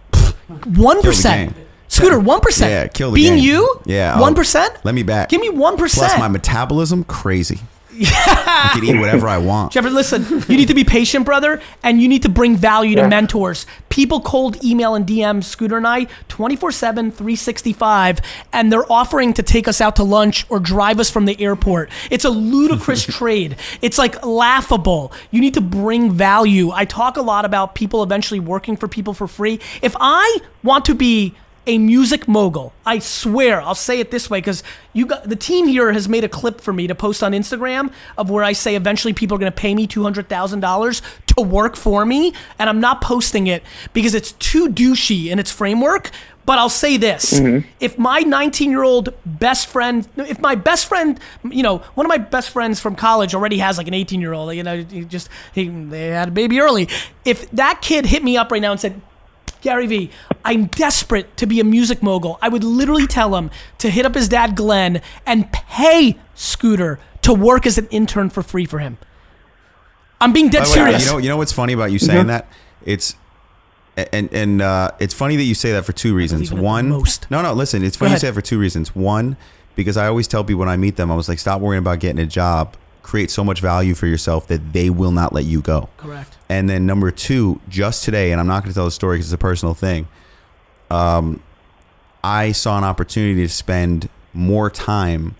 one percent. Scooter, one percent. Yeah, kill the Being game. Being you? Yeah. one percent? I'll, let me back. Give me one percent. Plus my metabolism, crazy. Yeah. I can eat whatever I want. Jeffrey, listen, you need to be patient, brother, and you need to bring value yeah. to mentors. People cold email and D M Scooter and I twenty-four seven, three sixty-five, and they're offering to take us out to lunch or drive us from the airport. It's a ludicrous trade. It's like laughable. You need to bring value. I talk a lot about people eventually working for people for free. If I want to be a music mogul, I swear, I'll say it this way, because you got the team here has made a clip for me to post on Instagram of where I say eventually people are gonna pay me two hundred thousand dollars to work for me, and I'm not posting it because it's too douchey in its framework, but I'll say this, mm-hmm. if my nineteen-year-old best friend, if my best friend, you know, one of my best friends from college already has like an eighteen-year-old, you know, he just, he, they had a baby early. If that kid hit me up right now and said, Gary V, I'm desperate to be a music mogul, I would literally tell him to hit up his dad, Glenn, and pay Scooter to work as an intern for free for him. I'm being dead serious. You know, you know what's funny about you saying mm-hmm. that? It's and and uh, it's funny that you say that for two reasons. One, most. no, no, listen, it's funny you say that for two reasons. One, because I always tell people when I meet them, I was like, stop worrying about getting a job. Create so much value for yourself that they will not let you go. Correct. And then number two, just today, and I'm not going to tell the story because it's a personal thing. Um, I saw an opportunity to spend more time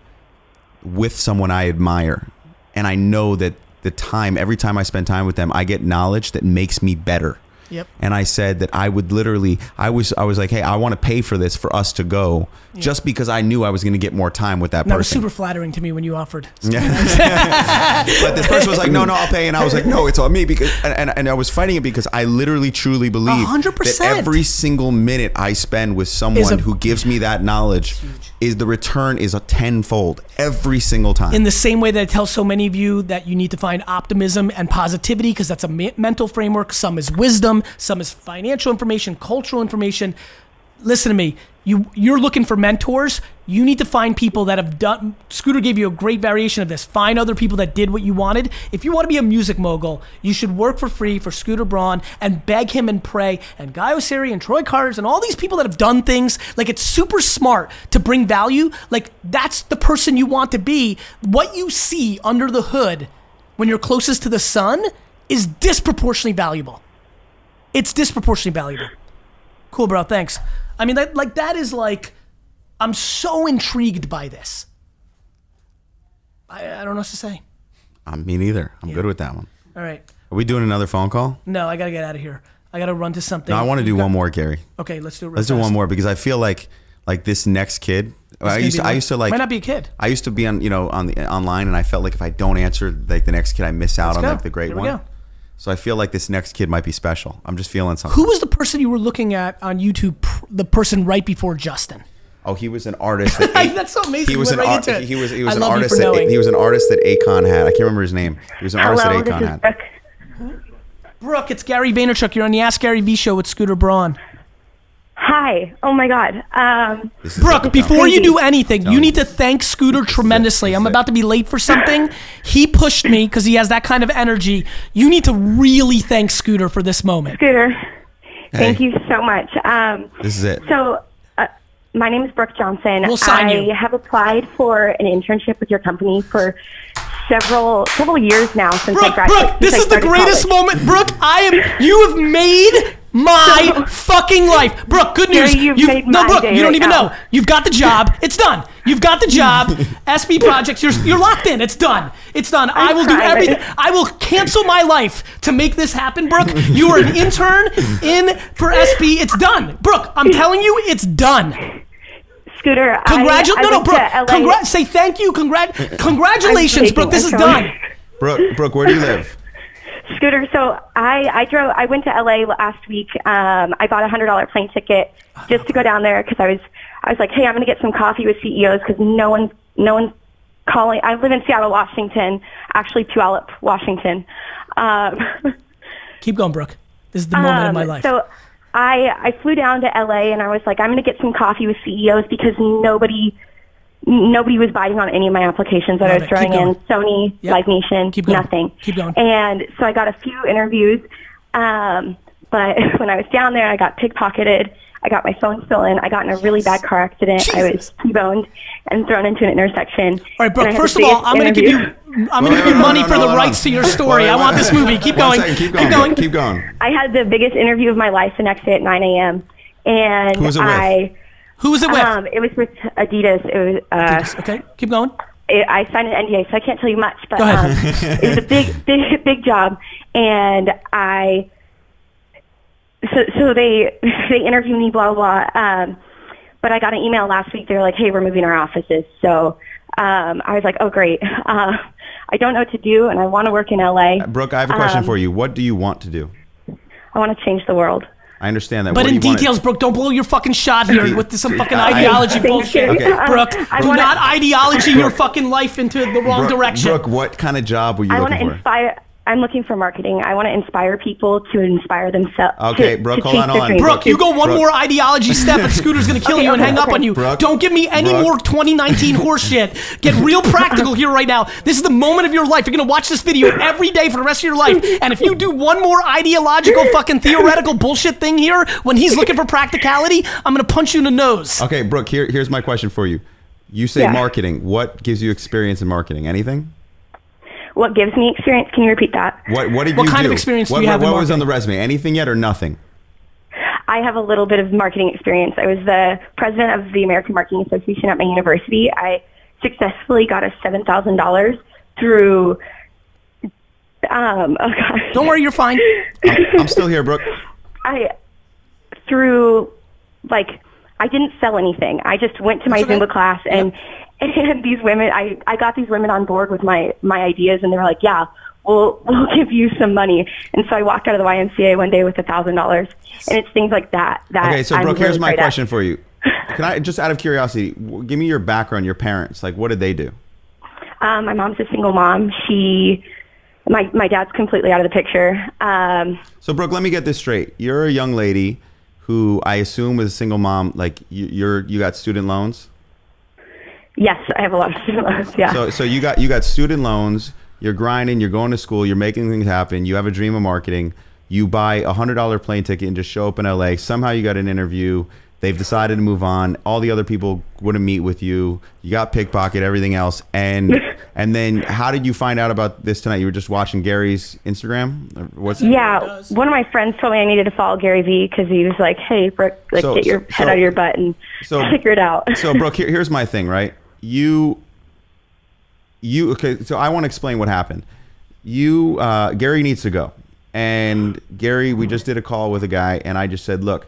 with someone I admire. And I know that the time, every time I spend time with them, I get knowledge that makes me better. Yep. And I said that I would literally, I was, I was like, hey, I want to pay for this for us to go, yeah. just because I knew I was going to get more time with that and person. That was super flattering to me when you offered. Yeah. But this person was like, no, no, I'll pay. And I was like, no, it's on me, because, and, and, and I was fighting it because I literally truly believe one hundred percent. That every single minute I spend with someone a, who gives me that knowledge is the return is a tenfold every single time. In the same way that I tell so many of you that you need to find optimism and positivity, because that's a me mental framework. Some is wisdom. Some is financial information, cultural information. Listen to me. You, you're looking for mentors. You need to find people that have done, Scooter gave you a great variation of this. Find other people that did what you wanted. If you want to be a music mogul, you should work for free for Scooter Braun and beg him and pray, and Guy Osseri and Troy Carter and all these people that have done things. Like, it's super smart to bring value. Like, that's the person you want to be. What you see under the hood when you're closest to the sun is disproportionately valuable. It's disproportionately valuable. Cool, bro, thanks. I mean, that, like, that is like, I'm so intrigued by this. I, I don't know what to say. I mean, either. I'm yeah. good with that one. All right. Are we doing another phone call? No, I gotta get out of here. I gotta run to something. No, I wanna do one more, Gary. Okay, let's do it real Let's fast. do one more, because I feel like, like this next kid, I used, to, I used to like might not be a kid. I used to be on, you know, on the online, and I felt like if I don't answer like the next kid, I miss out let's on go. like the great here one. We go. So I feel like this next kid might be special. I'm just feeling something. Who was the person you were looking at on YouTube, the person right before Justin? Oh, he was an artist. That That's so amazing. He was an artist. He was he was an artist that he was an artist that Akon had. I can't remember his name. He was an artist that Akon had. Brooke. Brooke, it's Gary Vaynerchuk. You're on the Ask Gary Vee Show with Scooter Braun. Hi. Oh my God. Um, Brooke, before you do anything, you need to thank Scooter tremendously. I'm about to be late for something. He pushed me because he has that kind of energy. You need to really thank Scooter for this moment. Scooter, thank you so much. Um, this is it. So, uh, my name is Brooke Johnson. We'll sign you. I have applied for an internship with your company for several several years now since I graduated. Brooke, this is the greatest moment. Brooke, I am. You have made my so, fucking life. Brooke, good news. You've you, made no, Brooke, you don't right even now. know. You've got the job. It's done. You've got the job. S B Projects, you're, you're locked in. It's done. It's done. I'm I will crying. do everything. I will cancel my life to make this happen, Brooke. You are an intern in for S B. It's done. Brooke, I'm telling you, it's done. Scooter, Congratu I, I No, no, Brooke. Congrats. Say thank you. Congrat congratulations, Brooke. This is done. Brooke, Brooke, where do you live? Scooter, so I, I drove, I went to L A last week. Um, I bought a hundred dollar plane ticket just to go down there because I was, I was like, hey, I'm going to get some coffee with C E Os because no one, no one's calling. I live in Seattle, Washington, actually Puyallup, Washington. Um, Keep going, Brooke. This is the moment um, of my life. So I, I flew down to L A and I was like, I'm going to get some coffee with C E Os because nobody, nobody was biting on any of my applications that Love I was throwing in. Sony, yep. Live Nation, Keep nothing. Keep going. And so I got a few interviews, um, but when I was down there, I got pickpocketed. I got my phone stolen. I got in a really bad car accident. Jesus. I was T-boned and thrown into an intersection. All right, Brooke, first of all, I'm going to give you I'm going to give you money for the rights to your story. I want this movie. Keep going. Keep going. Keep going. I had the biggest interview of my life the next day at nine A M And I... Who was it with? Um, it was with Adidas. It was, uh, Adidas. Okay, keep going. It, I signed an N D A, so I can't tell you much. But um, it was a big, big, big job, and I. So, so they they interviewed me, blah blah. Um, but I got an email last week. They're like, "Hey, we're moving our offices." So um, I was like, "Oh, great." Uh, I don't know what to do, and I want to work in L A. Uh, Brooke, I have a question um, for you. What do you want to do? I want to change the world. I understand that. But what in details, Brooke, don't blow your fucking shot here with some fucking ideology I, bullshit. Okay. Brooke, do wanna, not ideology Brooke, your fucking life into the wrong Brooke, direction. Brooke, what kind of job were you I looking wanna for? Inspire, I'm looking for marketing. I want to inspire people to inspire themselves. Okay, to, Brooke, to hold on, on. Brooke, Brooke, you go one Brooke. more ideology step and Scooter's going to kill okay, you and okay, hang okay. up on you. Brooke, don't give me any Brooke. more twenty nineteen horseshit. Get real practical here right now. This is the moment of your life. You're going to watch this video every day for the rest of your life. And if you do one more ideological fucking theoretical bullshit thing here when he's looking for practicality, I'm going to punch you in the nose. Okay, Brooke, here, here's my question for you. You say yeah. marketing. What gives you experience in marketing? Anything? What gives me experience? Can you repeat that? What What did what you kind do? of experience what, do you what, have? What in was on the resume? Anything yet or nothing? I have a little bit of marketing experience. I was the president of the American Marketing Association at my university. I successfully got a seven thousand dollars through. Um, oh gosh. Don't worry, you're fine. I'm, I'm still here, Brooke. I, through, like, I didn't sell anything. I just went to my Zumba okay. class, and, yep. and these women, I, I got these women on board with my, my ideas, and they were like, yeah, we'll, we'll give you some money. And so I walked out of the Y M C A one day with a thousand dollars, and it's things like that. that okay, so, Brooke, really here's my question at. for you. Can I, just out of curiosity, give me your background, your parents. Like, what did they do? Um, my mom's a single mom. She... My, my dad's completely out of the picture. Um, so, Brooke, let me get this straight. You're a young lady who I assume was a single mom. Like, you, you're, you got student loans? Yes, I have a lot of student loans, yeah. So, so you got you got student loans. You're grinding. You're going to school. You're making things happen. You have a dream of marketing. You buy a one hundred dollar plane ticket and just show up in L A. Somehow you got an interview. They've decided to move on. All the other people wouldn't meet with you. You got pickpocket, everything else. And and then how did you find out about this tonight? You were just watching Gary's Instagram? What's yeah. One of my friends told me I needed to follow Gary Vee because he was like, hey, Brooke, like, so, get your so, head so, out of your butt and so, figure it out. So, Brooke, here, here's my thing, right? You, you okay, so I want to explain what happened. You, uh, Gary needs to go. And Gary, we just did a call with a guy, and I just said, look,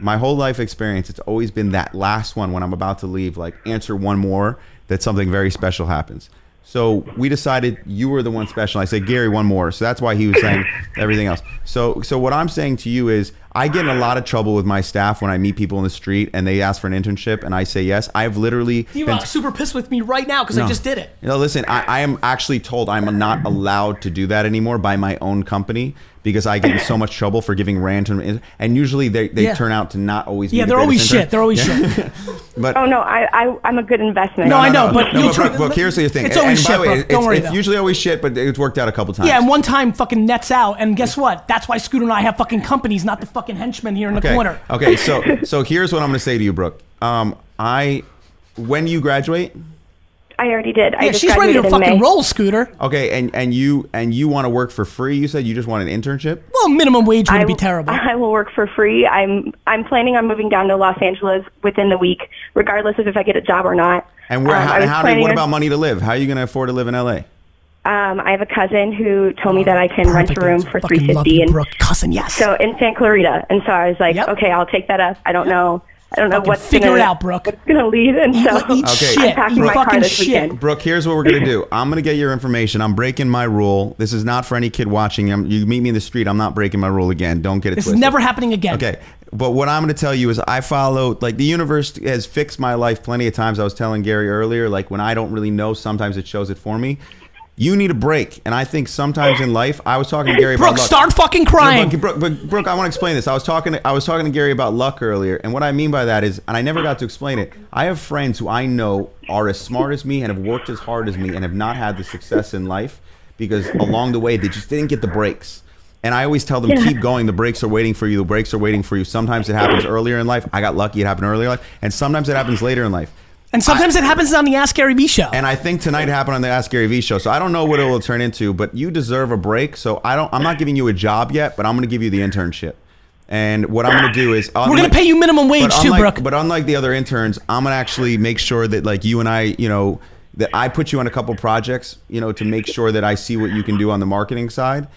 my whole life experience, it's always been that last one when I'm about to leave, like answer one more, that something very special happens. So we decided you were the one special. I said, Gary, one more. So that's why he was saying everything else. So so what I'm saying to you is I get in a lot of trouble with my staff when I meet people in the street and they ask for an internship and I say yes. I've literally You been are super pissed with me right now because no, I just did it. You know, listen, I, I am actually told I'm not allowed to do that anymore by my own company, because I get in so much trouble for giving random, and usually they, they yeah. turn out to not always be yeah, the they're always intern. shit. They're always yeah. shit. But oh no, I, I I'm a good investment. No, no, no I know, no, but, no, but Brooke, Brooke, here's the thing. It's and, always and shit. By way, it's, Don't worry. It's though. usually always shit, but it's worked out a couple times. Yeah, and one time fucking nets out, and guess what? That's why Scooter and I have fucking companies, not the fucking henchmen here in okay. the corner. Okay, so so here's what I'm gonna say to you, Brooke. Um, I when you graduate. I already did. Yeah, I just she's ready to fucking May. roll, Scooter. Okay, and and you and you want to work for free? You said you just want an internship. Well, minimum wage would be terrible. I will work for free. I'm I'm planning on moving down to Los Angeles within the week, regardless of if I get a job or not. And where? Um, how, how do you, what about money to live? How are you going to afford to live in L A? Um, I have a cousin who told me that I can Perfect. rent a room for three fifty. And Brooke, cousin, yes. So in Santa Clarita, and so I was like, yep. okay, I'll take that up. I don't yeah. know. I don't know what's figure gonna, it out, Brooke. It's gonna lead, and so eat okay. shit. I'm eat my fucking car this shit. Brooke, here's what we're gonna do. I'm gonna get your information. I'm breaking my rule. This is not for any kid watching. I'm, you meet me in the street. I'm not breaking my rule again. Don't get it twisted. This is never happening again. Okay, but what I'm gonna tell you is I follow, like, the universe has fixed my life plenty of times. I was telling Gary earlier, like, when I don't really know, sometimes it shows it for me. You need a break, and I think sometimes in life, I was talking to Gary about Brooke, luck. Start fucking crying. No, Brooke, Brooke, Brooke, I want to explain this. I was talking to, I was talking to Gary about luck earlier, and what I mean by that is, and I never got to explain it, I have friends who I know are as smart as me and have worked as hard as me and have not had the success in life because along the way, they just didn't get the breaks. And I always tell them, yeah. keep going. The breaks are waiting for you. The breaks are waiting for you. Sometimes it happens earlier in life. I got lucky. It happened earlier in life. And sometimes it happens later in life. And sometimes I, it happens on the Ask Gary Vee Show. And I think tonight happened on the Ask Gary Vee Show. So I don't know what it will turn into, but you deserve a break. So I don't. I'm not giving you a job yet, but I'm going to give you the internship. And what I'm going to do is unlike, we're going to pay you minimum wage unlike, too, Brooke. But unlike the other interns, I'm going to actually make sure that, like, you and I, you know, that I put you on a couple projects, you know, to make sure that I see what you can do on the marketing side.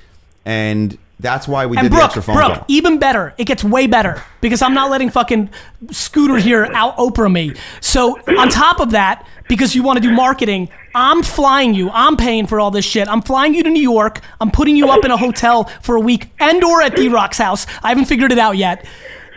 And that's why we and did Brooke, the extra phone Brooke, call. Even better. It gets way better because I'm not letting fucking Scooter here out Oprah me. So on top of that, because you want to do marketing, I'm flying you. I'm paying for all this shit. I'm flying you to New York. I'm putting you up in a hotel for a week and or at D-Rock's house. I haven't figured it out yet.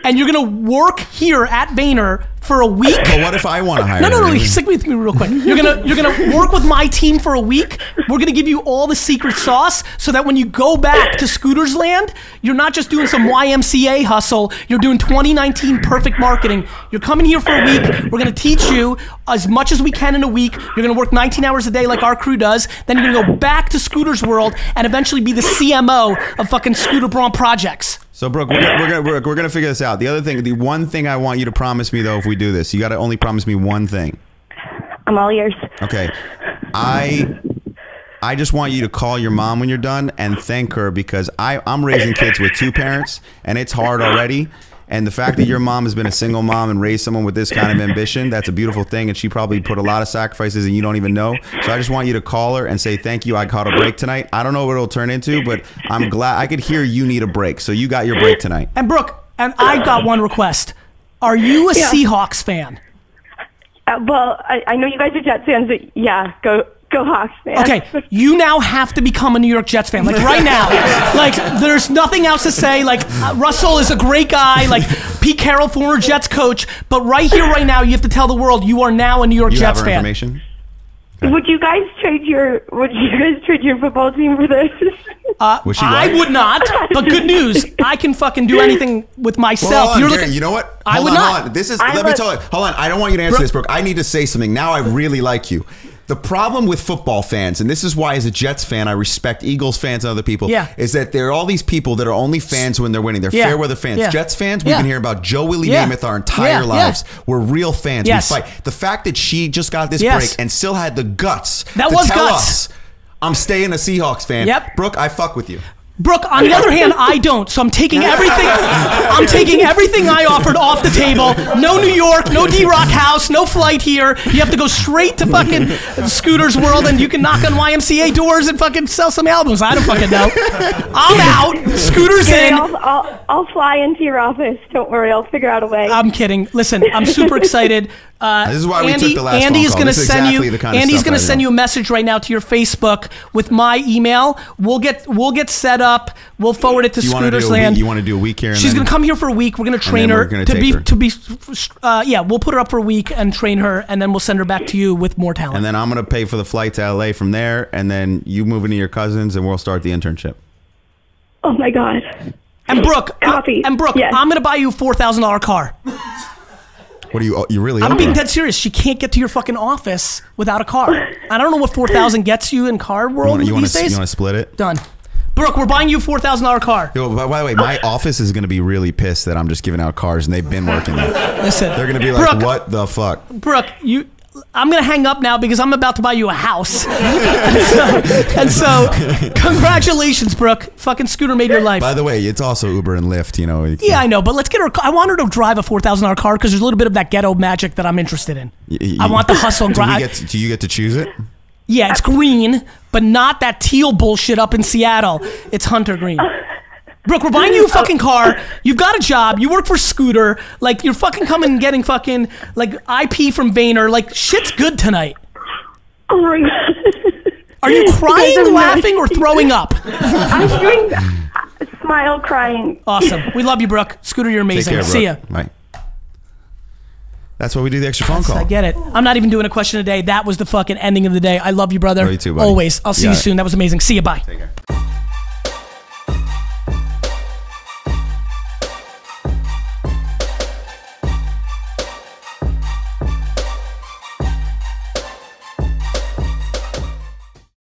And you're gonna work here at Vayner for a week. But what if I want to hire? No, no, no. Stick with me real quick. You're gonna you're gonna work with my team for a week. We're gonna give you all the secret sauce so that when you go back to Scooter's Land, you're not just doing some Y M C A hustle. You're doing twenty nineteen perfect marketing. You're coming here for a week. We're gonna teach you as much as we can in a week. You're gonna work nineteen hours a day like our crew does. Then you're gonna go back to Scooter's World and eventually be the C M O of fucking Scooter Braun Projects. So, Brooke, we're gonna, we're, gonna, we're, we're gonna figure this out. The other thing, the one thing I want you to promise me, though, if we do this, you gotta only promise me one thing. I'm all ears. Okay, I I just want you to call your mom when you're done and thank her because I I'm raising kids with two parents and it's hard already. And the fact that your mom has been a single mom and raised someone with this kind of ambition, that's a beautiful thing. And she probably put a lot of sacrifices and you don't even know. So I just want you to call her and say, thank you, I caught a break tonight. I don't know what it'll turn into, but I'm glad. I could hear you need a break. So you got your break tonight. And Brooke, and I got one request. Are you a yeah. Seahawks fan? Uh, well, I, I know you guys are Jets fans, but yeah, go... Go Hawks, man. Okay, you now have to become a New York Jets fan, like right now. Like, there's nothing else to say. Like, uh, Russell is a great guy. Like, Pete Carroll, former Jets coach. But right here, right now, you have to tell the world you are now a New York you Jets have our fan. Information? Okay. Would you guys trade your Would you guys trade your football team for this? Uh, would I like? would not. But good news, I can fucking do anything with myself. Well, You're Gary, looking, you know what? I hold would on, not. On. This is. I let would, me tell you. Hold on. I don't want you to answer Brooke, this, Brooke. I need to say something now. I really like you. The problem with football fans, and this is why as a Jets fan, I respect Eagles fans and other people, yeah. is that there are all these people that are only fans when they're winning. They're yeah. fair weather fans. Yeah. Jets fans, we've yeah. been hearing about Joe Willie yeah. Namath our entire yeah. lives. Yeah. We're real fans. Yes. We fight. The fact that she just got this yes. break and still had the guts that to was tell guts. us, I'm staying a Seahawks fan. Yep. Brooke, I fuck with you. Brooke, on the other hand, I don't. So I'm taking everything. I'm taking everything I offered off the table. No New York, no D Rock House, no flight here. You have to go straight to fucking Scooter's World, and you can knock on Y M C A doors and fucking sell some albums. I don't fucking know. I'm out. Scooter's in. I'll, I'll, I'll fly into your office. Don't worry, I'll figure out a way. I'm kidding. Listen, I'm super excited. Uh, this is why Andy, we took the last Andy phone is going to send exactly you. Andy's going to send you a message right now to your Facebook with my email. We'll get we'll get set up. We'll forward it to you Scooter's to Land. Week, you want to do a week here? And She's going to come here for a week. We're going to train her to be her. to be. Uh, yeah, we'll put her up for a week and train her, and then we'll send her back to you with more talent. And then I'm going to pay for the flight to L A from there, and then you move into your cousins, and we'll start the internship. Oh my God! And Brooke, uh, and Brooke, yes. I'm going to buy you a four thousand dollar car. What are you, you really I'm being dead serious. She can't get to your fucking office without a car. I don't know what four thousand gets you in car world you wanna, you these wanna, days. You want to split it? Done. Brooke, we're buying you a four thousand dollar car. Yo, by, by the way, my office is going to be really pissed that I'm just giving out cars and they've been working that. Listen. They're going to be like, Brooke, what the fuck? Brooke, you... I'm gonna hang up now because I'm about to buy you a house. and, so, and so, congratulations, Brooke. Fucking Scooter made your life. By the way, it's also Uber and Lyft, you know. You yeah, I know, but let's get her. I want her to drive a four thousand dollar car because there's a little bit of that ghetto magic that I'm interested in. You, you, I want the hustle and drive. Do, do you get to choose it? Yeah, it's green, but not that teal bullshit up in Seattle. It's hunter green. Brooke, we're buying you a fucking car. You've got a job. You work for Scooter. Like, you're fucking coming and getting fucking, like, I P from Vayner. Like, shit's good tonight. Oh, my God. Are you crying, you laughing, or throwing up? I'm doing that. Smile, crying. Awesome. We love you, Brooke. Scooter, you're amazing. Take care, See ya. Bye. That's why we do the extra phone call. I get it. I'm not even doing a question today. That was the fucking ending of the day. I love you, brother. Love you too, buddy. Always. I'll see you, you soon. That was amazing. See ya. Bye. Take care.